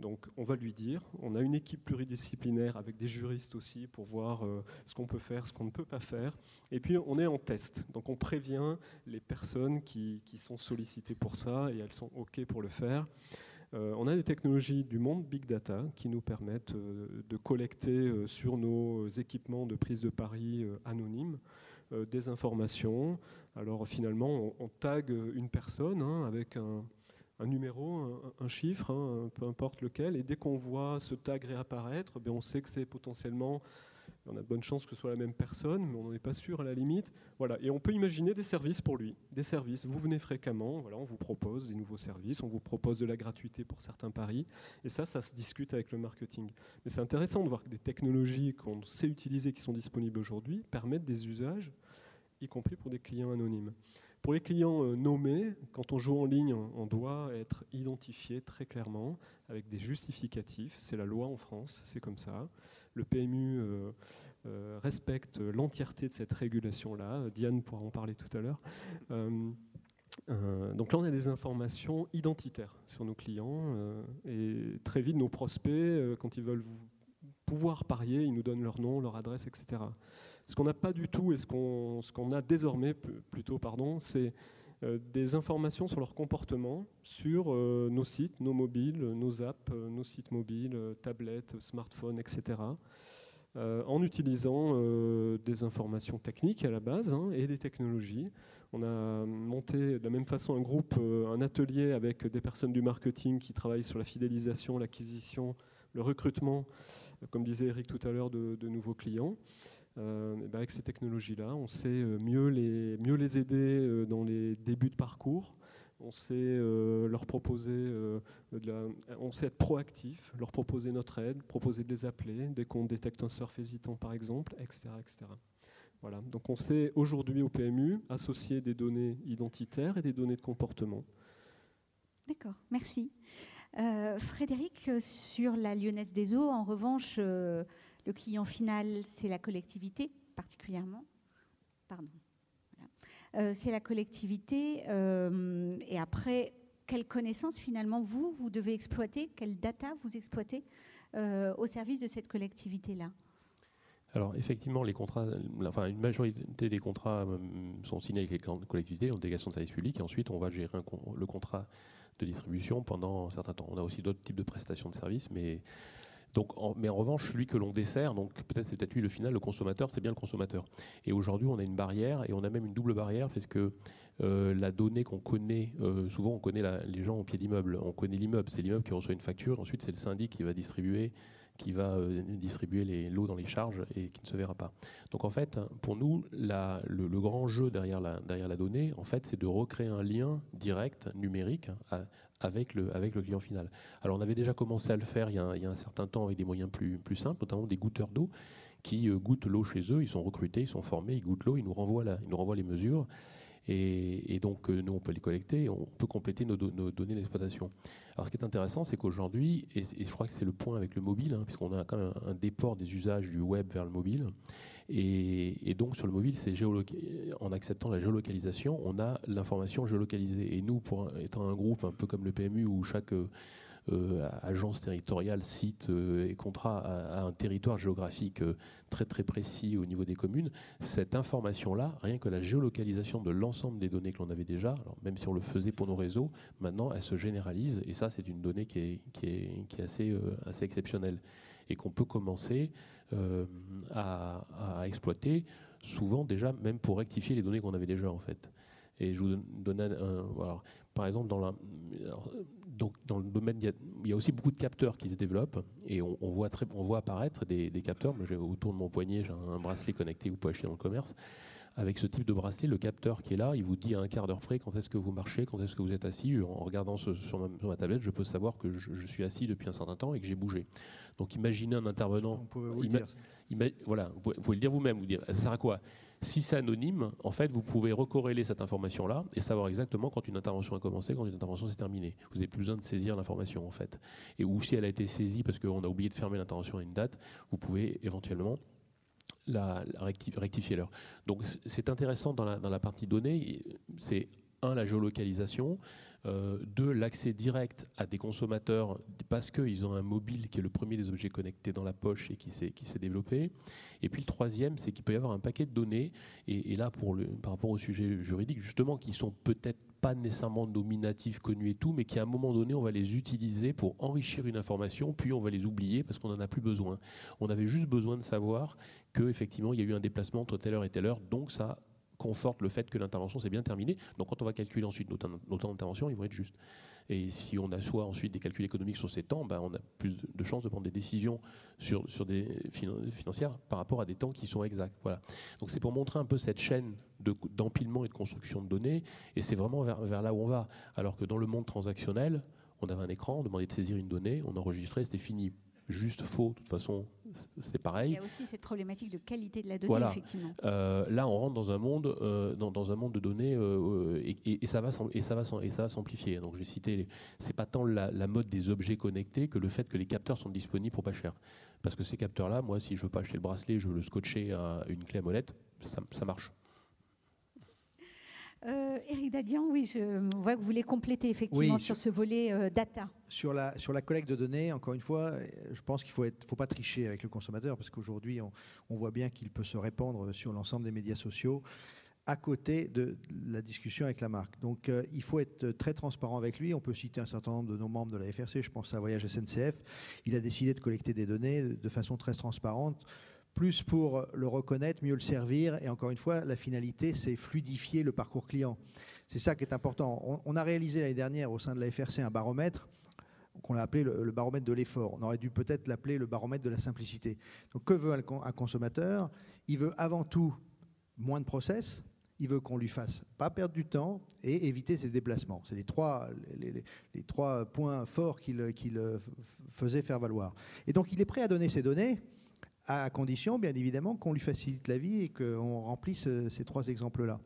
Donc, on va lui dire, on a une équipe pluridisciplinaire avec des juristes aussi pour voir ce qu'on peut faire, ce qu'on ne peut pas faire. Et puis, on est en test. Donc, on prévient les personnes qui sont sollicitées pour ça et elles sont OK pour le faire. On a des technologies du monde Big Data qui nous permettent de collecter sur nos équipements de prise de paris anonymes des informations. Alors finalement, on tag une personne avec un numéro, un chiffre, peu importe lequel, et dès qu'on voit ce tag réapparaître, on sait que c'est potentiellement, on a de bonnes chances que ce soit la même personne, mais on n'en est pas sûr à la limite. Voilà. Et on peut imaginer des services pour lui, des services. Vous venez fréquemment, voilà, on vous propose des nouveaux services, on vous propose de la gratuité pour certains paris, et ça se discute avec le marketing. Mais c'est intéressant de voir que des technologies qu'on sait utiliser, qui sont disponibles aujourd'hui, permettent des usages, y compris pour des clients anonymes. Pour les clients nommés, quand on joue en ligne, on doit être identifié très clairement avec des justificatifs. C'est la loi en France, c'est comme ça. Le PMU respecte l'entièreté de cette régulation-là. Diane pourra en parler tout à l'heure. Donc là, on a des informations identitaires sur nos clients. Et très vite, nos prospects, quand ils veulent pouvoir parier, ils nous donnent leur nom, leur adresse, etc. Ce qu'on n'a pas du tout, et ce qu'on a désormais, c'est des informations sur leur comportement, sur nos sites, nos mobiles, nos apps, nos sites mobiles, tablettes, smartphones, etc. En utilisant des informations techniques à la base et des technologies. On a monté de la même façon un groupe, un atelier avec des personnes du marketing qui travaillent sur la fidélisation, l'acquisition, le recrutement, comme disait Eric tout à l'heure, de nouveaux clients. Et avec ces technologies-là, on sait mieux les aider dans les débuts de parcours. On sait leur proposer, on sait être proactif, leur proposer notre aide, proposer de les appeler dès qu'on détecte un surf hésitant par exemple, etc. etc. Voilà. Donc on sait aujourd'hui au PMU associer des données identitaires et des données de comportement. D'accord, merci. Frédéric, sur la Lyonnaise des Eaux, en revanche, le client final, c'est la collectivité particulièrement. Pardon. C'est la collectivité, et après, quelles connaissances finalement vous devez exploiter, quelle data vous exploitez au service de cette collectivité-là? Alors effectivement, les contrats, une majorité des contrats sont signés avec les collectivités en délégation de service public, et ensuite on va gérer le contrat de distribution pendant un certain temps. On a aussi d'autres types de prestations de services, mais en revanche, celui que l'on dessert, donc c'est peut-être lui le final, le consommateur, c'est bien le consommateur. Et aujourd'hui, on a une barrière, et on a même une double barrière, parce que la donnée qu'on connaît, souvent on connaît les gens au pied d'immeuble, on connaît l'immeuble, c'est l'immeuble qui reçoit une facture, ensuite c'est le syndic qui va distribuer, l'eau dans les charges et qui ne se verra pas. Donc en fait, pour nous, le grand jeu derrière la donnée, en fait, c'est de recréer un lien direct, numérique, avec le client final. Alors on avait déjà commencé à le faire il y a un certain temps avec des moyens plus simples, notamment des goûteurs d'eau qui goûtent l'eau chez eux, ils sont recrutés, ils sont formés, ils goûtent l'eau, ils nous renvoient les mesures, et donc nous on peut les collecter, on peut compléter nos données d'exploitation. Alors ce qui est intéressant, c'est qu'aujourd'hui, et je crois que c'est le point avec le mobile, puisqu'on a quand même un déport des usages du web vers le mobile, et donc sur le mobile, en acceptant la géolocalisation, on a l'information géolocalisée. Et nous, étant un groupe un peu comme le PMU, où chaque agence territoriale, site et contrat à un territoire géographique très très précis au niveau des communes, cette information-là, rien que la géolocalisation de l'ensemble des données que l'on avait déjà, alors même si on le faisait pour nos réseaux, maintenant elle se généralise, et ça c'est une donnée qui est assez exceptionnelle et qu'on peut commencer à exploiter souvent déjà, même pour rectifier les données qu'on avait déjà en fait. Et je vous donne par exemple, dans le domaine, il y a aussi beaucoup de capteurs qui se développent, et on voit apparaître des capteurs. Moi, autour de mon poignet, j'ai un bracelet connecté que vous pouvez acheter dans le commerce. Avec ce type de bracelet, le capteur qui est là, il vous dit à un quart d'heure près quand est-ce que vous marchez, quand est-ce que vous êtes assis. En regardant sur ma tablette, je peux savoir que je suis assis depuis un certain temps et que j'ai bougé. Donc imaginez un intervenant... On pouvait vous le dire. Voilà, vous pouvez le dire vous-même, vous dire ça sert à quoi? Si c'est anonyme, en fait, vous pouvez recorréler cette information-là et savoir exactement quand une intervention a commencé, quand une intervention s'est terminée. Vous n'avez plus besoin de saisir l'information, en fait. Et ou si elle a été saisie parce qu'on a oublié de fermer l'intervention à une date, vous pouvez éventuellement rectifier l'heure. Donc c'est intéressant dans la partie données, c'est la géolocalisation, 2, l'accès direct à des consommateurs parce qu'ils ont un mobile qui est le premier des objets connectés dans la poche et qui s'est développé. Et puis le troisième, c'est qu'il peut y avoir un paquet de données, et là par rapport au sujet juridique, justement, qui sont peut-être pas nécessairement nominatifs, connus et tout, mais qui à un moment donné, on va les utiliser pour enrichir une information, puis on va les oublier parce qu'on n'en a plus besoin. On avait juste besoin de savoir qu'effectivement, il y a eu un déplacement entre telle heure et telle heure, donc ça conforte le fait que l'intervention s'est bien terminée. Donc quand on va calculer ensuite nos temps d'intervention, ils vont être justes. Et si on a soit ensuite des calculs économiques sur ces temps, on a plus de chances de prendre des décisions sur des financières par rapport à des temps qui sont exacts. Voilà. Donc c'est pour montrer un peu cette chaîne d'empilement et de construction de données, et c'est vraiment vers là où on va. Alors que dans le monde transactionnel, on avait un écran, on demandait de saisir une donnée, on enregistrait, c'était fini. Juste, faux, de toute façon, c'est pareil. Il y a aussi cette problématique de qualité de la donnée, voilà. Effectivement. Là, on rentre dans un monde de données et ça va s'amplifier. Donc, j'ai cité, c'est pas tant la mode des objets connectés que le fait que les capteurs sont disponibles pour pas cher. Parce que ces capteurs-là, moi, si je veux pas acheter le bracelet, je veux le scotcher à une clé à molette, ça marche. Eric Dadian, oui, je vois que vous voulez compléter effectivement oui, sur ce volet data. Sur la collecte de données, encore une fois, je pense qu'il ne faut pas tricher avec le consommateur parce qu'aujourd'hui, on voit bien qu'il peut se répandre sur l'ensemble des médias sociaux à côté de la discussion avec la marque. Donc il faut être très transparent avec lui. On peut citer un certain nombre de nos membres de la FRC, je pense à Voyage SNCF. Il a décidé de collecter des données de façon très transparente, plus pour le reconnaître, mieux le servir. Et encore une fois, la finalité, c'est fluidifier le parcours client. C'est ça qui est important. On a réalisé l'année dernière au sein de la FRC un baromètre qu'on a appelé le baromètre de l'effort. On aurait dû peut-être l'appeler le baromètre de la simplicité. Donc que veut un consommateur? Il veut avant tout moins de process. Il veut qu'on lui fasse pas perdre du temps et éviter ses déplacements. C'est les trois points forts qu'il faisait faire valoir. Et donc il est prêt à donner ses données, à condition, bien évidemment, qu'on lui facilite la vie et qu'on remplisse ces trois exemples-là.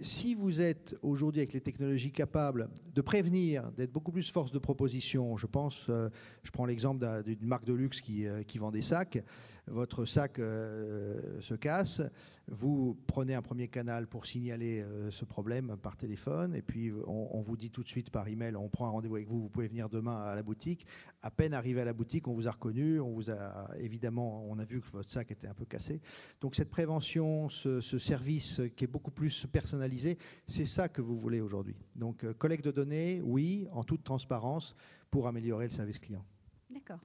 Si vous êtes aujourd'hui avec les technologies capables de prévenir, d'être beaucoup plus force de proposition, je pense, je prends l'exemple d'une marque de luxe qui vend des sacs, votre sac se casse, vous prenez un premier canal pour signaler ce problème par téléphone et puis on vous dit tout de suite par email, on prend un rendez-vous avec vous, vous pouvez venir demain à la boutique. À peine arrivé à la boutique, on vous a reconnu, évidemment, on a vu que votre sac était un peu cassé. Donc cette prévention, ce service qui est beaucoup plus personnalisé, c'est ça que vous voulez aujourd'hui. Donc collecte de données, oui, en toute transparence, pour améliorer le service client. D'accord.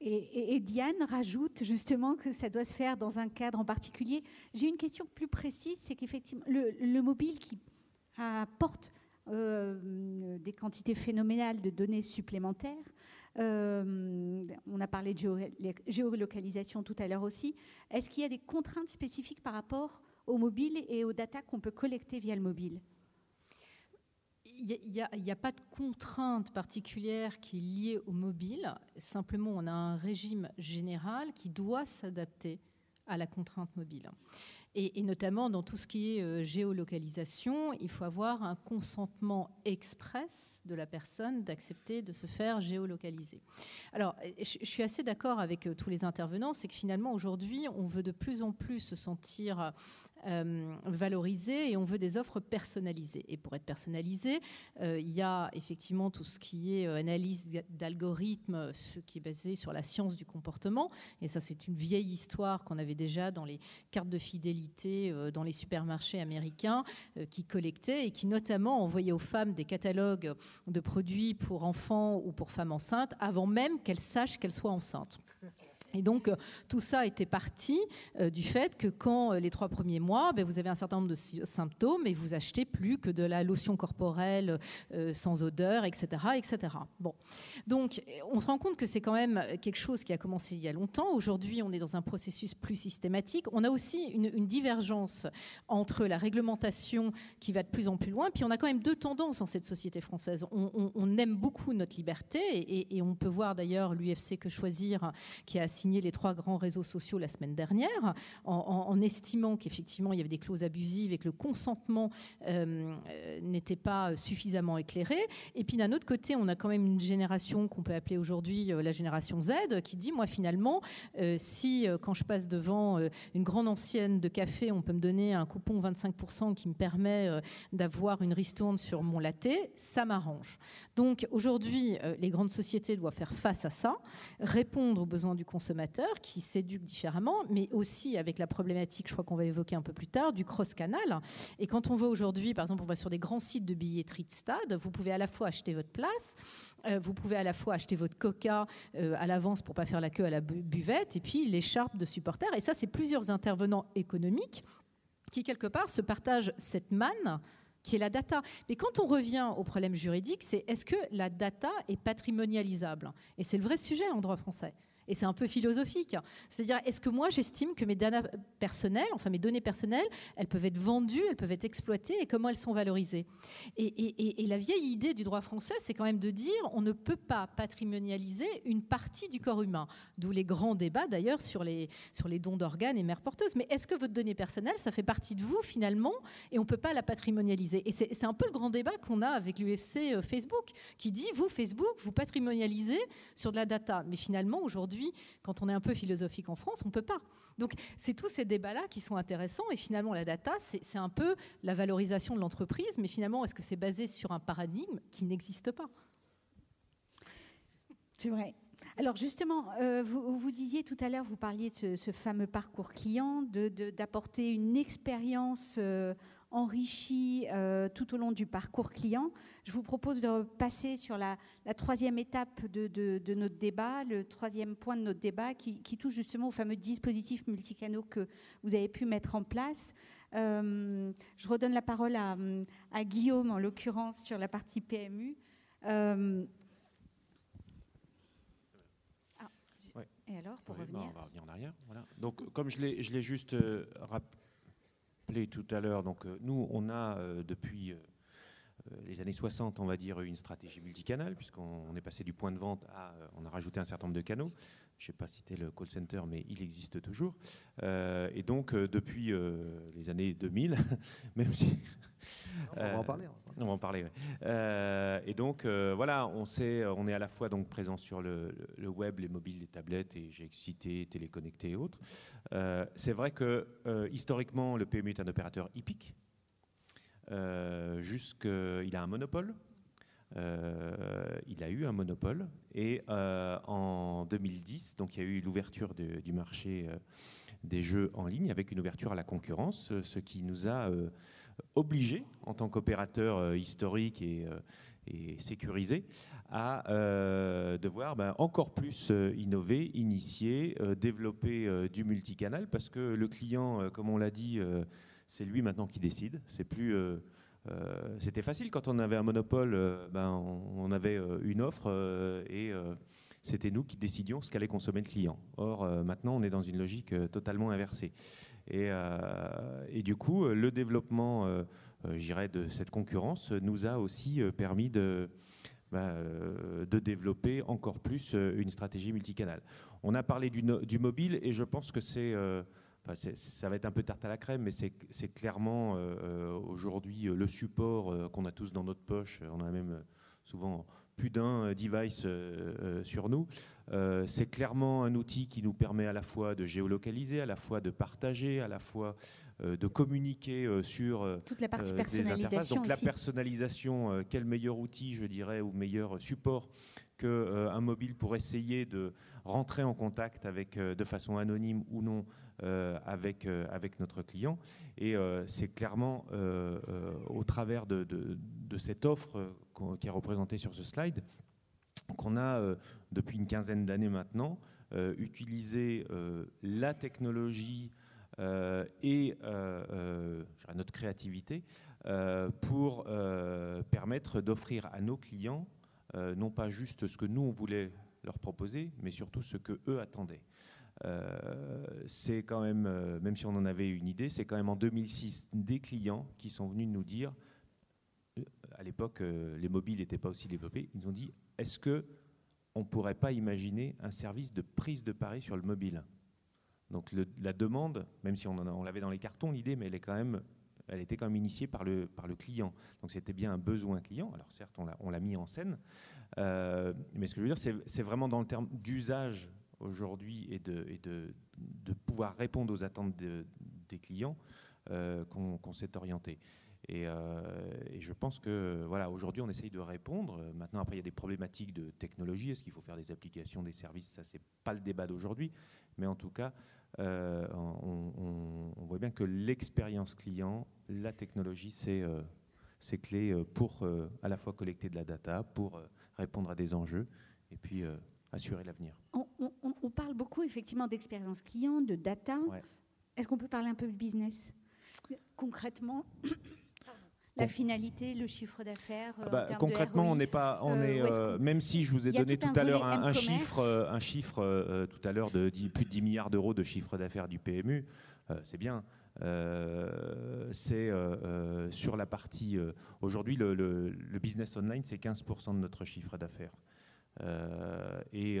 Et Diane rajoute justement que ça doit se faire dans un cadre en particulier. J'ai une question plus précise, c'est qu'effectivement, le mobile qui apporte des quantités phénoménales de données supplémentaires, on a parlé de géolocalisation tout à l'heure aussi, est-ce qu'il y a des contraintes spécifiques par rapport au mobile et aux data qu'on peut collecter via le mobile? Il n'y a pas de contrainte particulière qui est liée au mobile. Simplement, on a un régime général qui doit s'adapter à la contrainte mobile. Et notamment, dans tout ce qui est géolocalisation, il faut avoir un consentement express de la personne d'accepter de se faire géolocaliser. Alors, je suis assez d'accord avec tous les intervenants, c'est que finalement, aujourd'hui, on veut de plus en plus se sentir valorisé et on veut des offres personnalisées. Et pour être personnalisé, il y a effectivement tout ce qui est analyse d'algorithmes, ce qui est basé sur la science du comportement. Et ça, c'est une vieille histoire qu'on avait déjà dans les cartes de fidélité, dans les supermarchés américains, qui collectaient et qui notamment envoyaient aux femmes des catalogues de produits pour enfants ou pour femmes enceintes avant même qu'elles sachent qu'elles soient enceintes. Et donc, tout ça était parti du fait que quand les 3 premiers mois, vous avez un certain nombre de symptômes et vous achetez plus que de la lotion corporelle sans odeur, etc. Bon. Donc, on se rend compte que c'est quand même quelque chose qui a commencé il y a longtemps. Aujourd'hui, on est dans un processus plus systématique. On a aussi une divergence entre la réglementation qui va de plus en plus loin, puis on a quand même 2 tendances dans cette société française. On aime beaucoup notre liberté et on peut voir d'ailleurs l'UFC Que Choisir qui a signé les 3 grands réseaux sociaux la semaine dernière, en estimant qu'effectivement il y avait des clauses abusives et que le consentement n'était pas suffisamment éclairé. Et puis d'un autre côté, on a quand même une génération qu'on peut appeler aujourd'hui la génération Z, qui dit, moi finalement, si quand je passe devant une grande ancienne de café, on peut me donner un coupon 25% qui me permet d'avoir une ristourne sur mon latte, ça m'arrange. Donc aujourd'hui, les grandes sociétés doivent faire face à ça, répondre aux besoins du consommateur, qui s'éduque différemment, mais aussi avec la problématique, je crois qu'on va évoquer un peu plus tard, du cross-canal. Et quand on voit aujourd'hui, par exemple, on va sur des grands sites de billetterie de stade, vous pouvez à la fois acheter votre place, vous pouvez à la fois acheter votre coca à l'avance pour ne pas faire la queue à la buvette, et puis l'écharpe de supporters. Et ça, c'est plusieurs intervenants économiques qui, quelque part, se partagent cette manne qui est la data. Mais quand on revient au problème juridique, c'est est-ce que la data est patrimonialisable? Et c'est le vrai sujet en droit français. Et c'est un peu philosophique. C'est-à-dire, est-ce que moi, j'estime que mes données personnelles, elles peuvent être vendues, elles peuvent être exploitées, et comment elles sont valorisées? Et la vieille idée du droit français, c'est quand même de dire on ne peut pas patrimonialiser une partie du corps humain. D'où les grands débats, d'ailleurs, sur les dons d'organes et mères porteuses. Mais est-ce que votre donnée personnelle, ça fait partie de vous, finalement, et on ne peut pas la patrimonialiser? Et c'est un peu le grand débat qu'on a avec l'UFC Facebook, qui dit, vous, Facebook, vous patrimonialisez sur de la data. Mais finalement, aujourd'hui, aujourd'hui, quand on est un peu philosophique en France, on ne peut pas. Donc, c'est tous ces débats-là qui sont intéressants. Et finalement, la data, c'est un peu la valorisation de l'entreprise. Mais finalement, est-ce que c'est basé sur un paradigme qui n'existe pas? C'est vrai. Alors justement, vous disiez tout à l'heure, vous parliez de ce fameux parcours client, d'apporter une expérience enrichie tout au long du parcours client. Je vous propose de passer sur la troisième étape de notre débat, le troisième point de notre débat qui touche justement au fameux dispositif multicanaux que vous avez pu mettre en place. Je redonne la parole à Guillaume, en l'occurrence, sur la partie PMU. Et alors, pour revenir... on va revenir en arrière. Voilà. Donc, comme je l'ai juste rappelé tout à l'heure, nous, on a depuis les années 60, on va dire, une stratégie multicanale, puisqu'on est passé du point de vente à... on a rajouté un certain nombre de canaux. Je ne sais pas citer le call center, mais il existe toujours. Et donc, depuis les années 2000, même si... on va en parler. On va en parler, ouais. Et donc, voilà, on est à la fois donc présent sur le web, les mobiles, les tablettes, et j'ai excité, téléconnecté et autres. C'est vrai que, historiquement, le PMU est un opérateur hippique. Il a un monopole. Il a eu un monopole. Et en 2010, donc, il y a eu l'ouverture du marché des jeux en ligne, avec une ouverture à la concurrence, ce qui nous a... obligé, en tant qu'opérateur historique et sécurisé, à devoir encore plus innover, initier, développer du multicanal, parce que le client, comme on l'a dit, c'est lui maintenant qui décide. C'est plus... c'était facile quand on avait un monopole, on avait une offre et c'était nous qui décidions ce qu'allait consommer le client. Or, maintenant, on est dans une logique totalement inversée. Et du coup, le développement, j'irais, de cette concurrence nous a aussi permis de développer encore plus une stratégie multicanale. On a parlé du mobile et je pense que c'est... ça va être un peu tarte à la crème, mais c'est clairement aujourd'hui le support qu'on a tous dans notre poche. On a même souvent plus d'un device sur nous. C'est clairement un outil qui nous permet à la fois de géolocaliser, à la fois de partager, à la fois de communiquer sur toute la partie personnalisation des interfaces. Donc aussi. La personnalisation, quel meilleur outil, je dirais, ou meilleur support qu'un mobile pour essayer de rentrer en contact avec, de façon anonyme ou non, avec notre client. Et c'est clairement au travers de cette offre qui est représentée sur ce slide qu'on a, depuis une quinzaine d'années maintenant, utilisé la technologie notre créativité pour permettre d'offrir à nos clients non pas juste ce que nous on voulait leur proposer, mais surtout ce que eux attendaient. C'est quand même, même si on en avait une idée, c'est quand même en 2006 des clients qui sont venus nous dire, à l'époque les mobiles n'étaient pas aussi développés, ils nous ont dit, est-ce qu'on ne pourrait pas imaginer un service de prise de pari sur le mobile? Donc la demande, même si on l'avait dans les cartons l'idée, mais elle était quand même initiée par le client. Donc c'était bien un besoin client. Alors certes, on l'a mis en scène, mais ce que je veux dire, c'est vraiment dans le terme d'usage aujourd'hui et de pouvoir répondre aux attentes des clients qu'on s'est orienté. Et je pense que voilà, aujourd'hui on essaye de répondre. Maintenant, après, il y a des problématiques de technologie. Est-ce qu'il faut faire des applications, des services? Ça, c'est pas le débat d'aujourd'hui. Mais en tout cas, on voit bien que l'expérience client, la technologie, c'est clé pour à la fois collecter de la data, pour répondre à des enjeux, et puis assurer l'avenir. On parle beaucoup effectivement d'expérience client, de data. Ouais. Est-ce qu'on peut parler un peu de business? Concrètement, la finalité, le chiffre d'affaires. Concrètement, on n'est pas, même si je vous ai donné tout à l'heure un chiffre tout à l'heure de plus de 10 milliards d'euros de chiffre d'affaires du PMU, c'est bien. Sur la partie aujourd'hui, le business online, c'est 15% de notre chiffre d'affaires. Et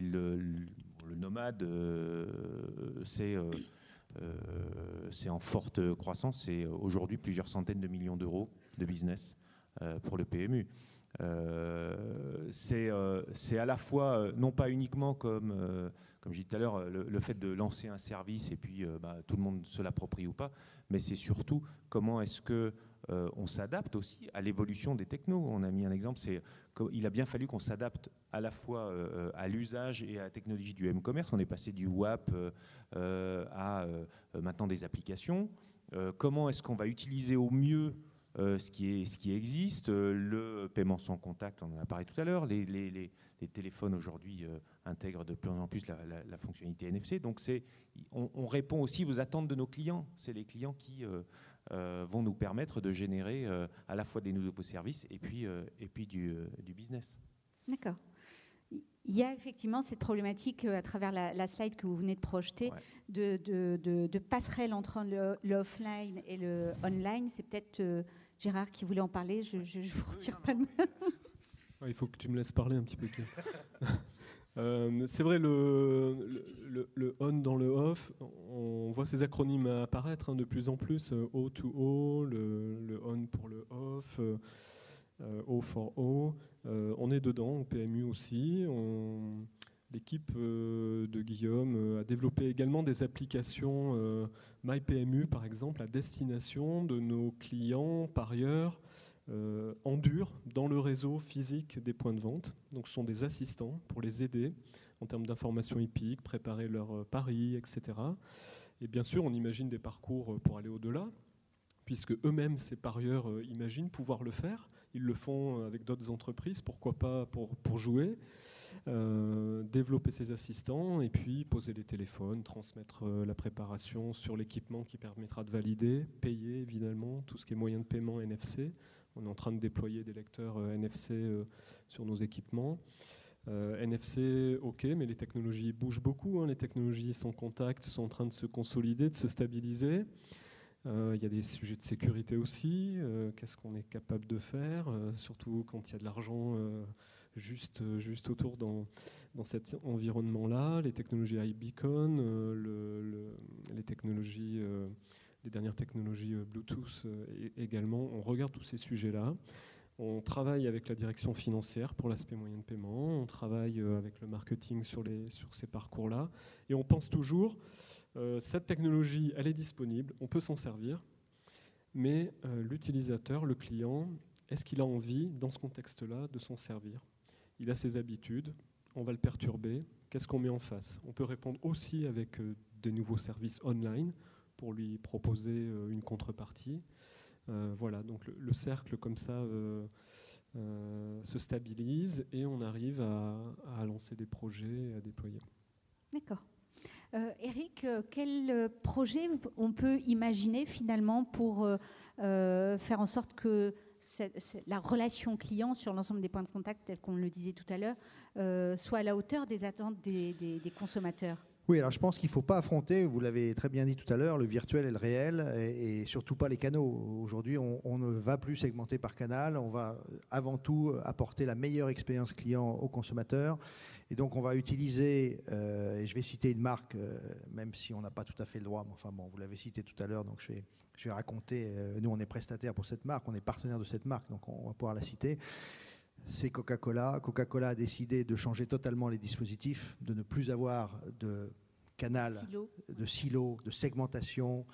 le nomade, c'est en forte croissance. C'est aujourd'hui plusieurs centaines de millions d'euros de business pour le PMU. C'est à la fois, non pas uniquement comme je disais tout à l'heure, le fait de lancer un service et puis tout le monde se l'approprie ou pas, mais c'est surtout comment est-ce que on s'adapte aussi à l'évolution des technos. On a mis un exemple, c'est qu'il a bien fallu qu'on s'adapte à la fois à l'usage et à la technologie du m-commerce. On est passé du WAP à maintenant des applications. Comment est-ce qu'on va utiliser au mieux ce qui existe, le paiement sans contact, on en a parlé tout à l'heure, les téléphones aujourd'hui intègrent de plus en plus la fonctionnalité NFC, donc on répond aussi aux attentes de nos clients, c'est les clients qui vont nous permettre de générer à la fois des nouveaux services et puis du business. D'accord. Il y a effectivement cette problématique à travers la slide que vous venez de projeter, ouais, de passerelle entre le offline et le online. C'est peut-être Gérard qui voulait en parler. Je ne vous retire pas le mot. Ouais, il faut que tu me laisses parler un petit peu. C'est vrai, le on dans le off, on voit ces acronymes apparaître de plus en plus. O to O, le on pour le off, O for O. On est dedans, au PMU aussi. L'équipe de Guillaume a développé également des applications MyPMU, par exemple, à destination de nos clients parieurs en dur, dans le réseau physique des points de vente. Donc, ce sont des assistants pour les aider en termes d'informations hippiques, préparer leur pari, etc. Et bien sûr, on imagine des parcours pour aller au-delà, puisque eux-mêmes, ces parieurs, imaginent pouvoir le faire. Ils le font avec d'autres entreprises, pourquoi pas pour jouer, développer ses assistants et puis poser les téléphones, transmettre la préparation sur l'équipement qui permettra de valider, payer évidemment, tout ce qui est moyen de paiement NFC. On est en train de déployer des lecteurs NFC sur nos équipements. NFC, ok, mais les technologies bougent beaucoup, hein, les technologies sans contact sont en train de se consolider, de se stabiliser. Il y a des sujets de sécurité aussi, qu'est-ce qu'on est capable de faire, surtout quand il y a de l'argent juste autour dans cet environnement-là, les technologies iBeacon, les dernières technologies Bluetooth également, on regarde tous ces sujets-là. On travaille avec la direction financière pour l'aspect moyen de paiement, on travaille avec le marketing sur ces parcours-là, et on pense toujours, cette technologie, elle est disponible, on peut s'en servir, mais l'utilisateur, le client, est-ce qu'il a envie, dans ce contexte-là, de s'en servir? Il a ses habitudes, on va le perturber, qu'est-ce qu'on met en face? On peut répondre aussi avec des nouveaux services online pour lui proposer une contrepartie. Voilà, donc le cercle comme ça se stabilise et on arrive à lancer des projets et à déployer. D'accord. Eric, quel projet on peut imaginer finalement pour faire en sorte que la relation client sur l'ensemble des points de contact, tel qu'on le disait tout à l'heure, soit à la hauteur des attentes des consommateurs? Oui, alors je pense qu'il ne faut pas affronter, vous l'avez très bien dit tout à l'heure, le virtuel et le réel, et surtout pas les canaux. Aujourd'hui, on ne va plus segmenter par canal, on va avant tout apporter la meilleure expérience client aux consommateurs. Et donc on va utiliser, et je vais citer une marque, même si on n'a pas tout à fait le droit, mais enfin bon, vous l'avez cité tout à l'heure, donc je vais raconter, nous on est prestataire pour cette marque, on est partenaire de cette marque, donc on va pouvoir la citer. C'est Coca-Cola. Coca-Cola a décidé de changer totalement les dispositifs, de ne plus avoir de canal, de silos, de segmentation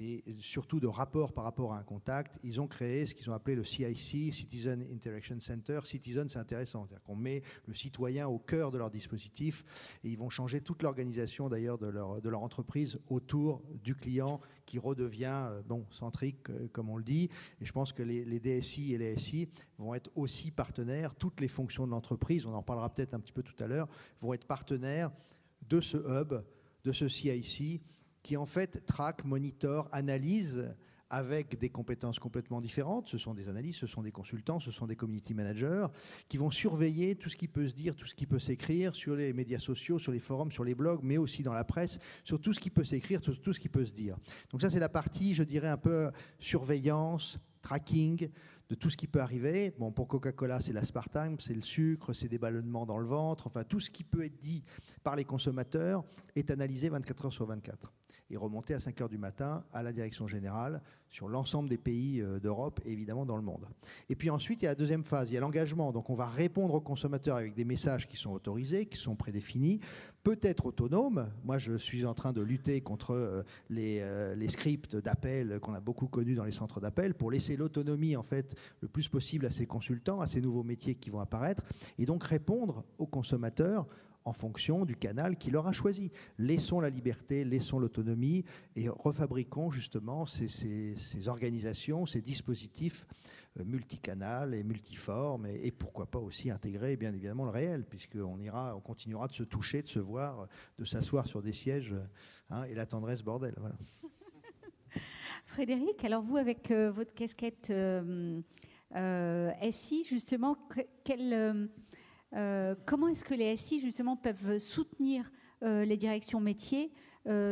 et surtout de rapport par rapport à un contact. Ils ont créé ce qu'ils ont appelé le CIC, Citizen Interaction Center. Citizen, c'est intéressant, c'est-à-dire qu'on met le citoyen au cœur de leur dispositif et ils vont changer toute l'organisation d'ailleurs de leur entreprise autour du client qui redevient bon, centrique comme on le dit. Et je pense que les DSI et les SI vont être aussi partenaires, toutes les fonctions de l'entreprise, on en parlera peut-être un petit peu tout à l'heure, vont être partenaires de ce hub, de ce CIC, qui en fait traque, monitor, analyse avec des compétences complètement différentes. Ce sont des analystes, ce sont des consultants, ce sont des community managers qui vont surveiller tout ce qui peut se dire, tout ce qui peut s'écrire sur les médias sociaux, sur les forums, sur les blogs, mais aussi dans la presse, sur tout ce qui peut s'écrire, sur tout ce qui peut se dire. Donc ça, c'est la partie, je dirais, un peu surveillance, tracking, de tout ce qui peut arriver. Bon, pour Coca-Cola, c'est l'aspartame, c'est le sucre, c'est des ballonnements dans le ventre, enfin tout ce qui peut être dit par les consommateurs est analysé 24 heures sur 24. et remonter à 5 h du matin à la direction générale sur l'ensemble des pays d'Europe et évidemment dans le monde. Et puis ensuite, il y a la deuxième phase, il y a l'engagement. Donc on va répondre aux consommateurs avec des messages qui sont autorisés, qui sont prédéfinis, peut-être autonomes. Moi, je suis en train de lutter contre les scripts d'appel qu'on a beaucoup connus dans les centres d'appel pour laisser l'autonomie, en fait, le plus possible à ces consultants, à ces nouveaux métiers qui vont apparaître et donc répondre aux consommateurs en fonction du canal qu'il aura choisi. Laissons la liberté, laissons l'autonomie et refabriquons justement ces organisations, ces dispositifs multicanal et multiforme et pourquoi pas aussi intégrer bien évidemment le réel, puisqu'on continuera de se toucher, de se voir, de s'asseoir sur des sièges, hein, et la tendresse, bordel. Voilà. Frédéric, alors vous avec votre casquette SI, justement, comment est-ce que les SI justement peuvent soutenir les directions métiers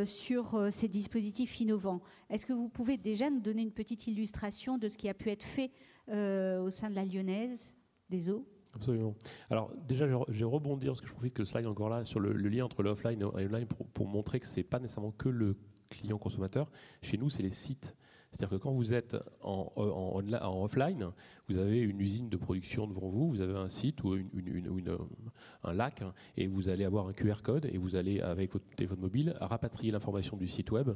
sur ces dispositifs innovants? Est-ce que vous pouvez déjà nous donner une petite illustration de ce qui a pu être fait au sein de la Lyonnaise des Eaux? Absolument. Alors déjà, je vais rebondir, parce que je profite que ce slide encore là, sur le lien entre l'offline et l'online pour montrer que ce n'est pas nécessairement que le client consommateur. Chez nous, c'est les sites. C'est-à-dire que quand vous êtes en offline, vous avez une usine de production devant vous, vous avez un site ou un lac, et vous allez avoir un QR code, et vous allez, avec votre téléphone mobile, rapatrier l'information du site web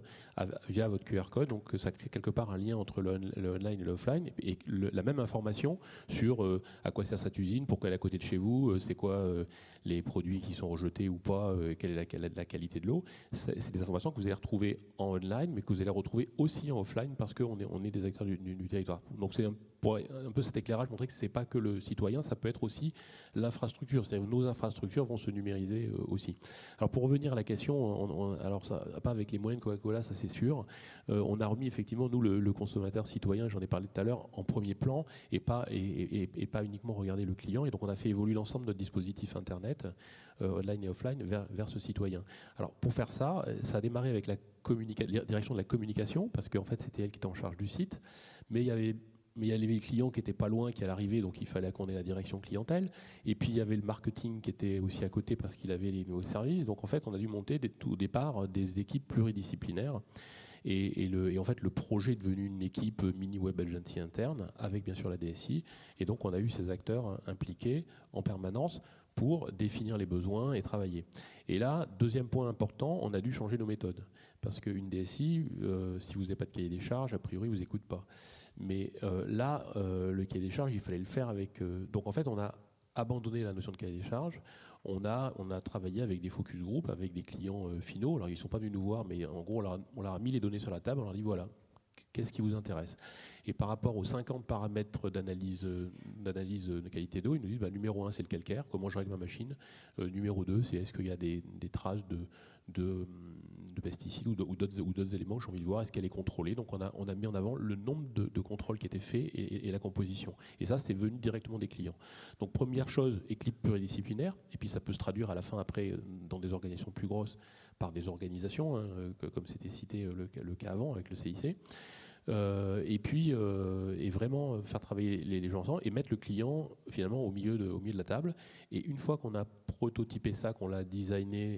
via votre QR code. Donc ça crée quelque part un lien entre le online et l'offline, et la même information sur à quoi sert cette usine, pourquoi elle est à côté de chez vous, c'est quoi les produits qui sont rejetés ou pas, quelle est la qualité de l'eau. C'est des informations que vous allez retrouver en online, mais que vous allez retrouver aussi en offline, parce qu'on est des acteurs du territoire. Donc c'est un peu cet éclairage, montrer que ce n'est pas que le citoyen, ça peut être aussi l'infrastructure. C'est-à-dire que nos infrastructures vont se numériser aussi. Alors pour revenir à la question, alors ça, pas avec les moyens de Coca-Cola, ça c'est sûr, on a remis effectivement, nous, le consommateur citoyen, j'en ai parlé tout à l'heure, en premier plan, et pas uniquement regarder le client. Et donc on a fait évoluer l'ensemble de notre dispositif Internet, online et offline, vers ce citoyen. Alors pour faire ça, ça a démarré avec la direction de la communication, parce qu'en fait c'était elle qui était en charge du site, mais il y avait les clients qui n'étaient pas loin, qui allaient arriver, donc il fallait qu'on ait la direction clientèle. Et puis il y avait le marketing qui était aussi à côté, parce qu'il avait les nouveaux services. Donc en fait on a dû monter au départ des équipes pluridisciplinaires. Et en fait, le projet est devenu une équipe mini-web agency interne, avec bien sûr la DSI. Et donc on a eu ces acteurs impliqués en permanence pour définir les besoins et travailler. Et là, deuxième point important, on a dû changer nos méthodes. Parce qu'une DSI, si vous n'avez pas de cahier des charges, a priori, vous n'écoute pas. Mais là, le cahier des charges, il fallait le faire avec... Donc en fait, on a abandonné la notion de cahier des charges. On a travaillé avec des focus group, avec des clients finaux. Alors, ils ne sont pas venus nous voir, mais en gros, on leur a mis les données sur la table. On leur a dit, voilà, qu'est-ce qui vous intéresse? Et par rapport aux 50 paramètres d'analyse de qualité d'eau, ils nous disent, bah, numéro 1, c'est le calcaire, comment je règle ma machine. Numéro 2, c'est est-ce qu'il y a des traces de pesticides ou d'autres éléments, j'ai envie de voir, est-ce qu'elle est contrôlée. Donc on a mis en avant le nombre de contrôles qui étaient faits et la composition. Et ça, c'est venu directement des clients. Donc première chose, équipe pluridisciplinaire, et puis ça peut se traduire à la fin, après, dans des organisations plus grosses, par des organisations, hein, comme c'était cité le cas avant avec le CIC. Et vraiment faire travailler les gens ensemble et mettre le client finalement au milieu de la table. Et une fois qu'on a prototypé ça, qu'on l'a designé,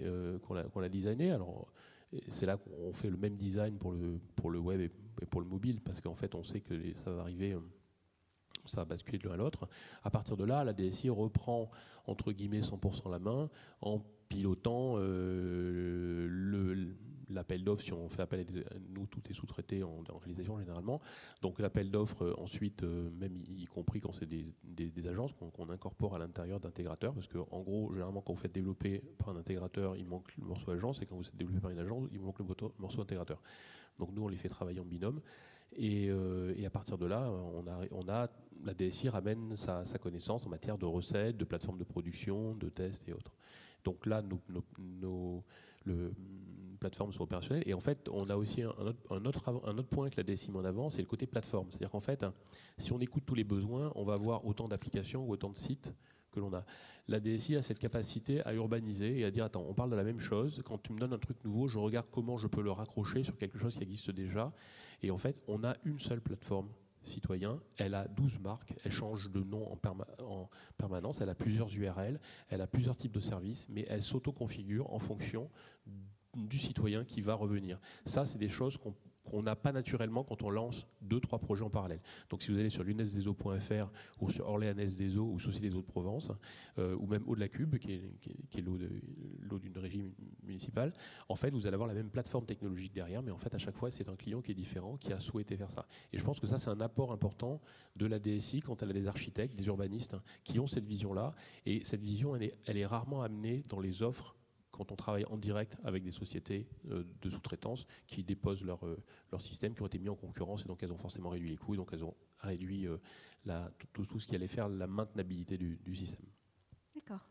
alors c'est là qu'on fait le même design pour le web et pour le mobile, parce qu'en fait on sait que ça va arriver, ça va basculer de l'un à l'autre. À partir de là, la DSI reprend entre guillemets 100% la main en pilotant l'appel d'offres, si on fait appel à nous, tout est sous-traité en réalisation généralement. Donc l'appel d'offres, ensuite, même y compris quand c'est des agences qu'on incorpore à l'intérieur d'intégrateurs, parce qu'en gros, généralement, quand vous faites développer par un intégrateur, il manque le morceau agence, et quand vous faites développer par une agence, il manque le morceau intégrateur. Donc nous, on les fait travailler en binôme. Et à partir de là, la DSI ramène sa connaissance en matière de recettes, de plateformes de production, de tests et autres. Donc là, nos plateformes sont opérationnelles. Et en fait, on a aussi un autre point que la DSI met en avant, c'est le côté plateforme. C'est-à-dire qu'en fait, si on écoute tous les besoins, on va avoir autant d'applications ou autant de sites que l'on a. La DSI a cette capacité à urbaniser et à dire, attends, on parle de la même chose, quand tu me donnes un truc nouveau, je regarde comment je peux le raccrocher sur quelque chose qui existe déjà. Et en fait, on a une seule plateforme citoyen, elle a 12 marques, elle change de nom en permanence, elle a plusieurs URL, elle a plusieurs types de services, mais elle s'auto-configure en fonction du citoyen qui va revenir. Ça, c'est des choses qu'on n'a pas naturellement quand on lance 2-3 projets en parallèle. Donc si vous allez sur lyonnaisedeseaux.fr ou sur Orléanaisedeseaux ou Société des Eaux de Provence, ou même Eau de la Cube, qui est l'eau d'une régie municipale, en fait vous allez avoir la même plateforme technologique derrière, mais en fait à chaque fois c'est un client qui est différent, qui a souhaité faire ça. Et je pense que ça c'est un apport important de la DSI quand elle a des architectes, des urbanistes, qui ont cette vision-là, et cette vision elle est rarement amenée dans les offres quand on travaille en direct avec des sociétés de sous-traitance qui déposent leur système, qui ont été mis en concurrence, et donc elles ont forcément réduit les coûts, et donc elles ont réduit tout ce qui allait faire la maintenabilité du système. D'accord.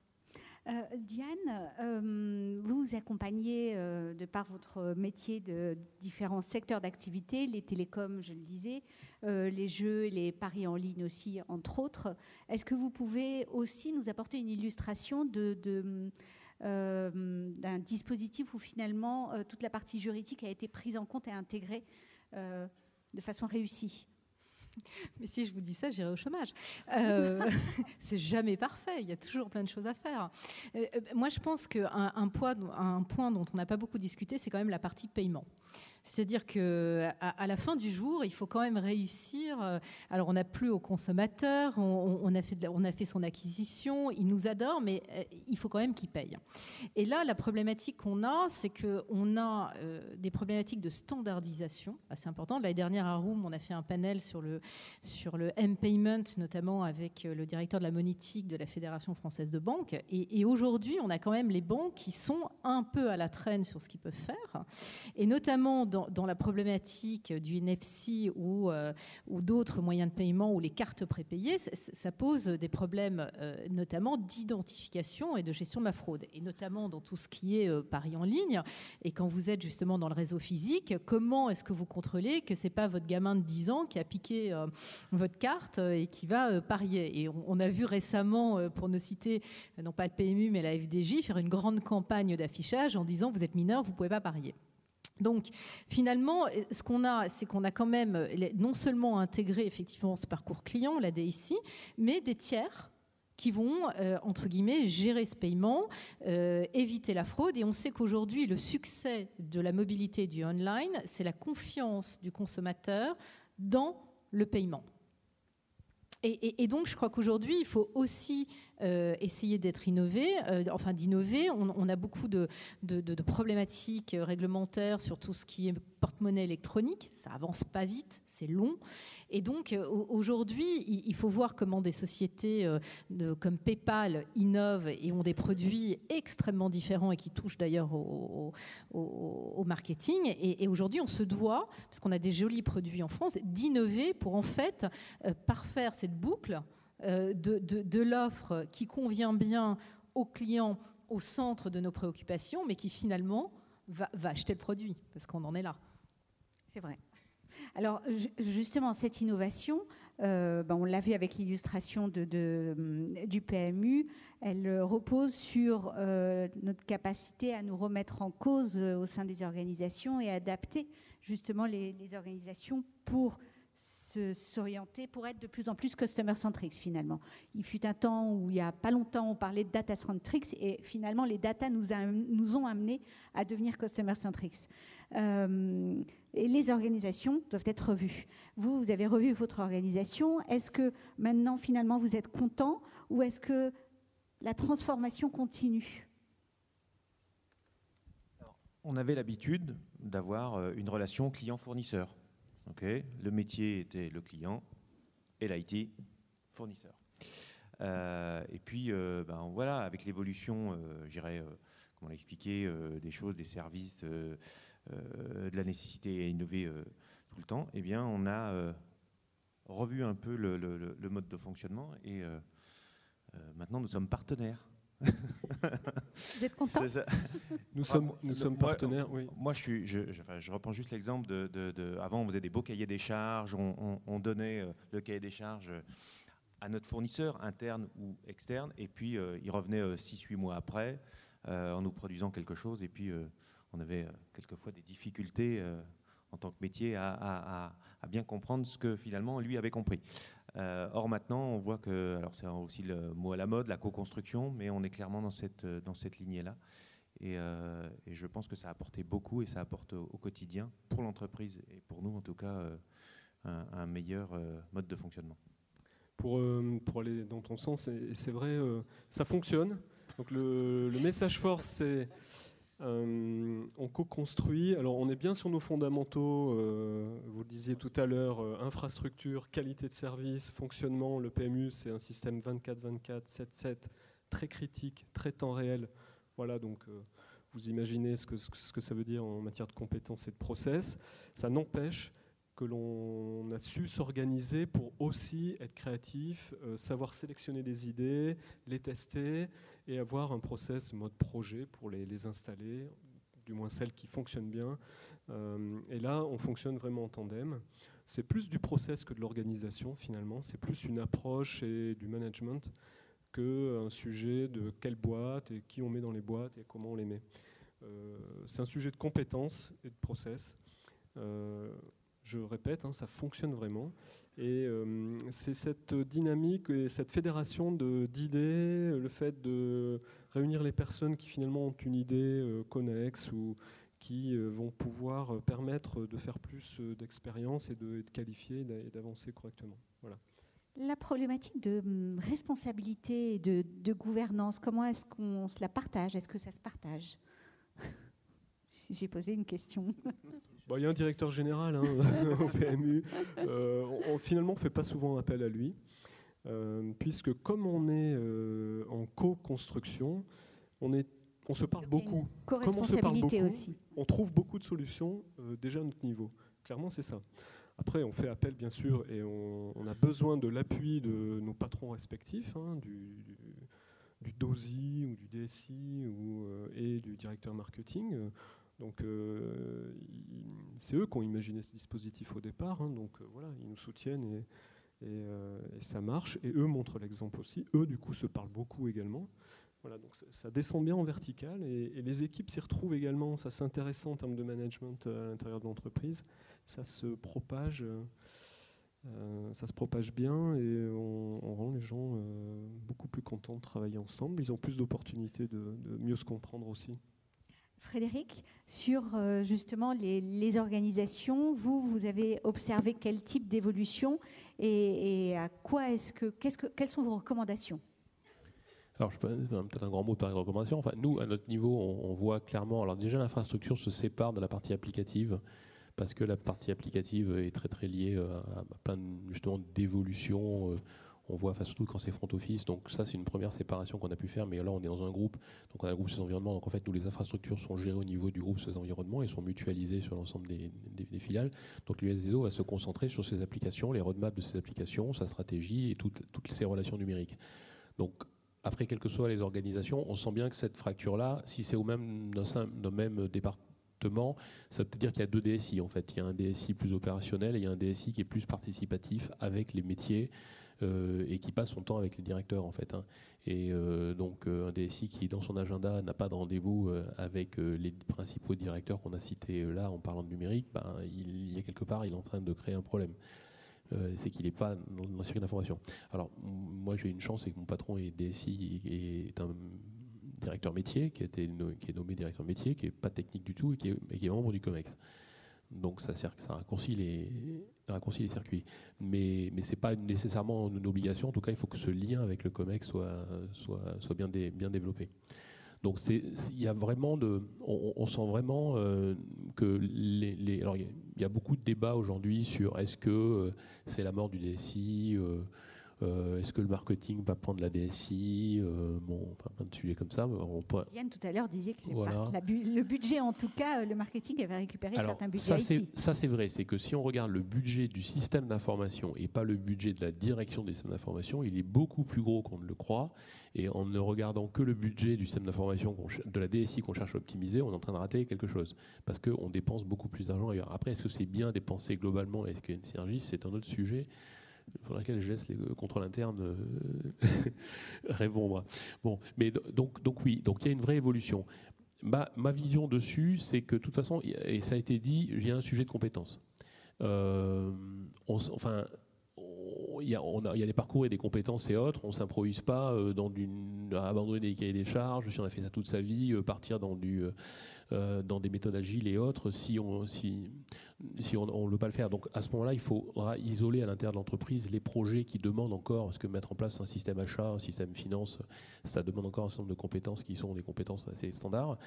Diane, vous accompagnez, de par votre métier, de différents secteurs d'activité, les télécoms, je le disais, les jeux, les paris en ligne aussi, entre autres. Est-ce que vous pouvez aussi nous apporter une illustration d'un dispositif où finalement toute la partie juridique a été prise en compte et intégrée de façon réussie? Mais si je vous dis ça, j'irai au chômage. C'est jamais parfait, il y a toujours plein de choses à faire. Moi, je pense qu'un point dont on n'a pas beaucoup discuté, c'est quand même la partie paiement. C'est-à-dire qu'à la fin du jour, il faut quand même réussir. Alors, on n'a plus au consommateur, on a fait son acquisition, il nous adore, mais il faut quand même qu'il paye. Et là, la problématique qu'on a, c'est qu'on a des problématiques de standardisation assez importantes. L'année dernière, à Room, on a fait un panel sur le M-Payment, notamment avec le directeur de la monétique de la Fédération française de banques. Et aujourd'hui, on a quand même les banques qui sont un peu à la traîne sur ce qu'ils peuvent faire. Et notamment dans la problématique du NFC ou d'autres moyens de paiement ou les cartes prépayées, ça pose des problèmes notamment d'identification et de gestion de la fraude. Et notamment dans tout ce qui est paris en ligne. Et quand vous êtes justement dans le réseau physique, comment est-ce que vous contrôlez que ce n'est pas votre gamin de 10 ans qui a piqué votre carte et qui va parier? Et on a vu récemment, pour ne citer non pas le PMU mais la FDJ, faire une grande campagne d'affichage en disant vous êtes mineur, vous ne pouvez pas parier. Donc, finalement, ce qu'on a, c'est qu'on a quand même non seulement intégré effectivement ce parcours client, la DSI, mais des tiers qui vont, entre guillemets, gérer ce paiement, éviter la fraude. Et on sait qu'aujourd'hui, le succès de la mobilité du online, c'est la confiance du consommateur dans le paiement. Et donc, je crois qu'aujourd'hui, il faut aussi essayer d'être innové, enfin d'innover. On a beaucoup de problématiques réglementaires sur tout ce qui est porte-monnaie électronique. Ça avance pas vite, c'est long. Et donc, aujourd'hui, il faut voir comment des sociétés comme PayPal innovent et ont des produits extrêmement différents et qui touchent d'ailleurs au marketing. Et aujourd'hui, on se doit, parce qu'on a des jolis produits en France, d'innover pour en fait parfaire cette boucle de l'offre qui convient bien aux clients, au centre de nos préoccupations, mais qui finalement va acheter le produit, parce qu'on en est là. C'est vrai. Alors justement, cette innovation, on l'a vu avec l'illustration du PMU, elle repose sur notre capacité à nous remettre en cause au sein des organisations et adapter justement les organisations pour s'orienter, pour être de plus en plus customer-centric finalement. Il fut un temps où, il n'y a pas longtemps, on parlait de data-centric et finalement les data nous ont amenés à devenir customer-centric. Et les organisations doivent être revues. Vous avez revu votre organisation. Est-ce que maintenant finalement vous êtes content ou est-ce que la transformation continue ? On avait l'habitude d'avoir une relation client-fournisseur. Okay. Le métier était le client et l'IT fournisseur. Et puis, voilà, avec l'évolution, comme on l'a expliqué, des choses, des services, de la nécessité à innover tout le temps, eh bien, on a revu un peu le mode de fonctionnement et maintenant, nous sommes partenaires. Vous êtes content? Nous sommes partenaires. Moi, oui. Moi je reprends juste l'exemple Avant, on faisait des beaux cahiers des charges, on donnait le cahier des charges à notre fournisseur, interne ou externe, et puis il revenait 6-8 mois après en nous produisant quelque chose, et puis on avait quelquefois des difficultés en tant que métier à bien comprendre ce que finalement lui avait compris. Or maintenant, on voit que, alors c'est aussi le mot à la mode, la co-construction, mais on est clairement dans cette lignée-là. Et je pense que ça a apporté beaucoup et ça apporte au quotidien, pour l'entreprise et pour nous en tout cas, un meilleur mode de fonctionnement. Pour aller dans ton sens, et c'est vrai, ça fonctionne. Donc le message fort, c'est on co-construit. Alors on est bien sur nos fondamentaux, vous le disiez tout à l'heure, infrastructure, qualité de service, fonctionnement. Le PMU, c'est un système 24/24, 7/7, très critique, très temps réel. Voilà, donc vous imaginez ce que ça veut dire en matière de compétences et de process. Ça n'empêche que l'on a su s'organiser pour aussi être créatif, savoir sélectionner des idées, les tester et avoir un process mode projet pour les installer, du moins celles qui fonctionnent bien. Et là, on fonctionne vraiment en tandem. C'est plus du process que de l'organisation finalement, c'est plus une approche et du management qu'un sujet de quelle boîte et qui on met dans les boîtes et comment on les met. C'est un sujet de compétences et de process. Je répète, hein, ça fonctionne vraiment. Et c'est cette dynamique et cette fédération d'idées, le fait de réunir les personnes qui finalement ont une idée connexe ou qui vont pouvoir permettre de faire plus d'expérience et de qualifier et d'avancer correctement. Voilà. La problématique de responsabilité et de gouvernance, comment est-ce qu'on se la partage? Est-ce que ça se partage? J'ai posé une question. Bon, y a un directeur général hein, au PMU. Finalement, on ne fait pas souvent appel à lui, puisque comme on est en co-construction, on se parle beaucoup. Comme on se parle beaucoup, aussi. On trouve beaucoup de solutions déjà à notre niveau. Clairement, c'est ça. Après, on fait appel, bien sûr, et on a besoin de l'appui de nos patrons respectifs, hein, du DOSI ou du DSI et du directeur marketing. Donc, c'est eux qui ont imaginé ce dispositif au départ. Hein, donc, voilà, ils nous soutiennent et ça marche. Et eux montrent l'exemple aussi. Eux, du coup, se parlent beaucoup également. Voilà, donc ça descend bien en vertical et les équipes s'y retrouvent également. Ça, c'est intéressant en termes de management à l'intérieur de l'entreprise. Ça se propage bien et on rend les gens beaucoup plus contents de travailler ensemble. Ils ont plus d'opportunités de mieux se comprendre aussi. Frédéric, sur justement les organisations, vous avez observé quel type d'évolution et à quoi est-ce que, quelles sont vos recommandations? Alors, je peux peut-être un grand mot par les recommandations. Enfin, nous, à notre niveau, on voit clairement. Alors, déjà, l'infrastructure se sépare de la partie applicative, parce que la partie applicative est très très liée à plein justement d'évolutions. On voit, enfin, surtout quand c'est front office. Donc ça, c'est une première séparation qu'on a pu faire. Mais là, on est dans un groupe. Donc on a le groupe Suez Environnement. Donc en fait, nous, les infrastructures sont gérées au niveau du groupe Suez Environnement et sont mutualisées sur l'ensemble des filiales. Donc l'US des Eaux va se concentrer sur ses applications, les roadmaps de ses applications, sa stratégie et toutes ses relations numériques. Donc après, quelles que soient les organisations, on sent bien que cette fracture-là, si c'est dans le même département, ça veut dire qu'il y a deux DSI en fait. Il y a un DSI plus opérationnel et il y a un DSI qui est plus participatif avec les métiers et qui passe son temps avec les directeurs en fait. Hein. Et donc un DSI qui dans son agenda n'a pas de rendez-vous avec les principaux directeurs qu'on a cités là en parlant de numérique, ben, il y a quelque part il est en train de créer un problème. C'est qu'il n'est pas dans la circuit d'information. Alors moi j'ai une chance, c'est que mon patron est DSI et est un directeur métier, qui est nommé directeur métier, qui n'est pas technique du tout et qui est membre du COMEX. Donc ça raccourcit les circuits. Mais ce n'est pas nécessairement une obligation. En tout cas, il faut que ce lien avec le COMEX soit bien développé. Donc y a vraiment on sent vraiment que alors il y a beaucoup de débats aujourd'hui sur est-ce que c'est la mort du DSI est-ce que le marketing va prendre la DSI enfin, plein de sujets comme ça. Diane, tout à l'heure, disait que voilà. Le budget, en tout cas, le marketing avait récupéré certains budgets IT. Ça, c'est vrai. C'est que si on regarde le budget du système d'information et pas le budget de la direction des systèmes d'information, il est beaucoup plus gros qu'on ne le croit. Et en ne regardant que le budget du système d'information de la DSI qu'on cherche à optimiser, on est en train de rater quelque chose. Parce qu'on dépense beaucoup plus d'argent ailleurs. Après, est-ce que c'est bien dépensé globalement? Est-ce qu'il y a une synergie? C'est un autre sujet pour laquelle je laisse les contrôles internes répondre. Bon, mais donc oui, donc il y a une vraie évolution. Ma vision dessus, c'est que de toute façon, et ça a été dit, il y a un sujet de compétences. Enfin, Il y a des parcours et des compétences et autres. On ne s'improvise pas à abandonner des cahiers des charges, si on a fait ça toute sa vie, partir dans des méthodes agiles et autres, si on ne veut pas le faire. Donc à ce moment-là, il faudra isoler à l'intérieur de l'entreprise les projets qui demandent encore, parce que mettre en place un système achat, un système finance, ça demande encore un certain nombre de compétences qui sont des compétences assez standards.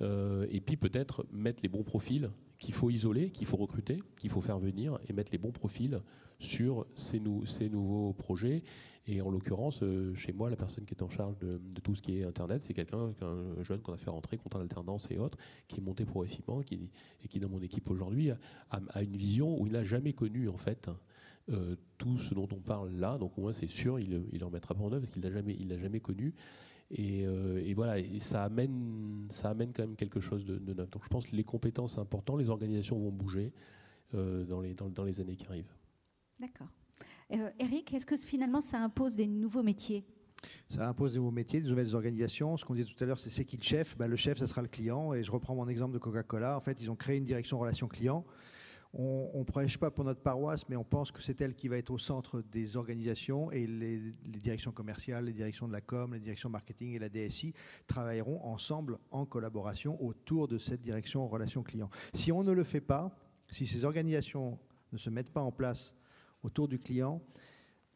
Et puis peut-être mettre les bons profils qu'il faut isoler, qu'il faut recruter, qu'il faut faire venir, et mettre les bons profils sur ces nouveaux projets. Et en l'occurrence, chez moi, la personne qui est en charge de tout ce qui est Internet, c'est un jeune qu'on a fait rentrer, comptant l'alternance et autres, qui est monté progressivement et qui, dans mon équipe aujourd'hui, a une vision où il n'a jamais connu, en fait, tout ce dont on parle là. Donc au moins, c'est sûr, il en mettra pas en œuvre parce qu'il l'a jamais connu. Et voilà, et ça amène quand même quelque chose de neuf. Donc je pense que les compétences sont importantes, les organisations vont bouger dans les années qui arrivent. D'accord. Eric, est-ce que finalement ça impose des nouveaux métiers ? Ça impose des nouveaux métiers, des nouvelles organisations. Ce qu'on disait tout à l'heure, c'est qui le chef ? Le chef, ça sera le client. Et je reprends mon exemple de Coca-Cola. En fait, ils ont créé une direction relation client. On ne prêche pas pour notre paroisse, mais on pense que c'est elle qui va être au centre des organisations, et les directions commerciales, les directions de la com, les directions marketing et la DSI travailleront ensemble en collaboration autour de cette direction relation client. Si on ne le fait pas, si ces organisations ne se mettent pas en place autour du client,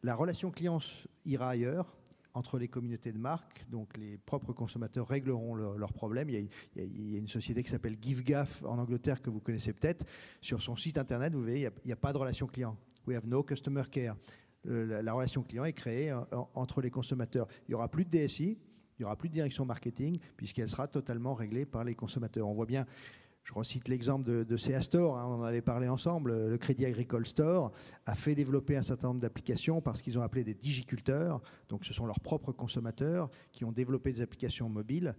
la relation client ira ailleurs, entre les communautés de marques, donc les propres consommateurs régleront leurs problèmes. Il y a une société qui s'appelle GiveGAF en Angleterre, que vous connaissez peut-être. Sur son site internet, vous voyez, il n'y a pas de relation client. We have no customer care. La relation client est créée entre les consommateurs. Il n'y aura plus de DSI, il n'y aura plus de direction marketing, puisqu'elle sera totalement réglée par les consommateurs. On voit bien. Je recite l'exemple de CA Store, hein, on en avait parlé ensemble. Le Crédit Agricole Store a fait développer un certain nombre d'applications parce qu'ils ont appelé des digiculteurs. Donc ce sont leurs propres consommateurs qui ont développé des applications mobiles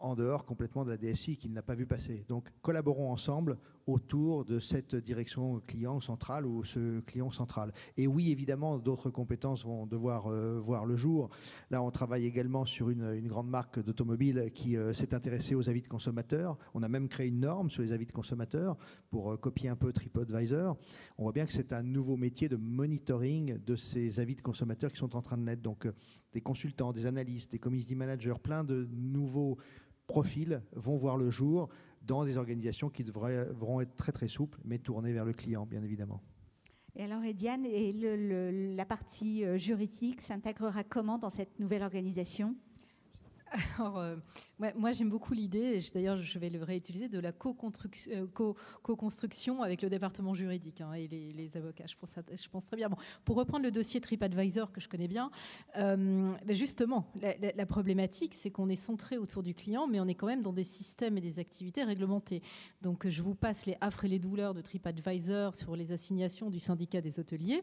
en dehors complètement de la DSI, qui n'a pas vu passer. Donc collaborons ensemble autour de cette direction client centrale ou ce client central. Et oui, évidemment, d'autres compétences vont devoir voir le jour. Là, on travaille également sur une grande marque d'automobile qui s'est intéressée aux avis de consommateurs. On a même créé une norme sur les avis de consommateurs pour copier un peu TripAdvisor. On voit bien que c'est un nouveau métier de monitoring de ces avis de consommateurs qui sont en train de naître. Donc des consultants, des analystes, des community managers, plein de nouveaux profils vont voir le jour dans des organisations qui devront être très très souples, mais tournées vers le client, bien évidemment. Et alors, Diane, la partie juridique s'intégrera comment dans cette nouvelle organisation ? Alors, moi j'aime beaucoup l'idée, et d'ailleurs je vais le réutiliser, de la co-construction avec le département juridique, hein, et les avocats, je pense très bien. Bon, pour reprendre le dossier TripAdvisor que je connais bien, justement, la problématique, c'est qu'on est centré autour du client, mais on est quand même dans des systèmes et des activités réglementées. Donc je vous passe les affres et les douleurs de TripAdvisor sur les assignations du syndicat des hôteliers,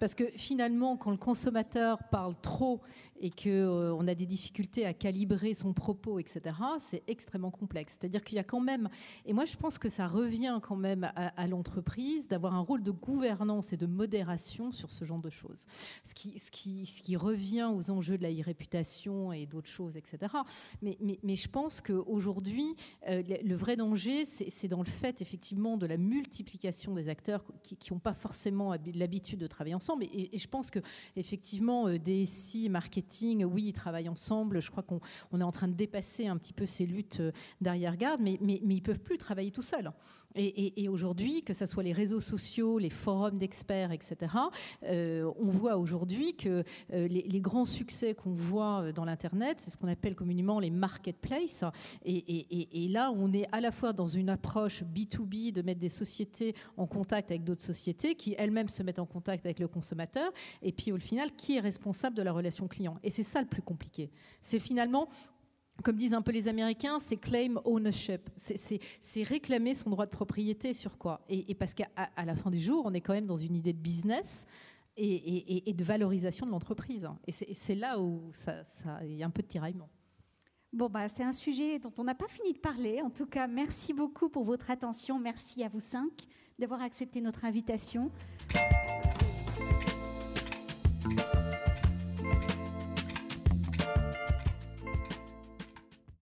parce que finalement, quand le consommateur parle trop et qu'on a des difficultés à calibrer son propos, etc., c'est extrêmement complexe. C'est-à-dire qu'il y a quand même, et moi je pense que ça revient quand même à l'entreprise d'avoir un rôle de gouvernance et de modération sur ce genre de choses. Ce qui revient aux enjeux de la e-réputation et d'autres choses, etc. Mais je pense qu'aujourd'hui, le vrai danger, c'est dans le fait effectivement de la multiplication des acteurs qui n'ont pas forcément l'habitude de travailler ensemble. Et je pense que effectivement, DSI, marketing, oui, ils travaillent ensemble. Je crois qu'on est en train de dépasser un petit peu ces luttes d'arrière-garde, mais ils ne peuvent plus travailler tout seuls. Et aujourd'hui, que ce soit les réseaux sociaux, les forums d'experts, etc., on voit aujourd'hui que les grands succès qu'on voit dans l'Internet, c'est ce qu'on appelle communément les marketplaces. Et là, on est à la fois dans une approche B2B, de mettre des sociétés en contact avec d'autres sociétés qui elles-mêmes se mettent en contact avec le consommateur. Et puis, au final, qui est responsable de la relation client ? Et c'est ça le plus compliqué. C'est finalement, comme disent un peu les Américains, c'est claim ownership. C'est réclamer son droit de propriété sur quoi ? Et parce qu'à la fin du jour, on est quand même dans une idée de business et de valorisation de l'entreprise. Et c'est là où il y a un peu de tiraillement. Bon, c'est un sujet dont on n'a pas fini de parler. En tout cas, merci beaucoup pour votre attention. Merci à vous cinq d'avoir accepté notre invitation.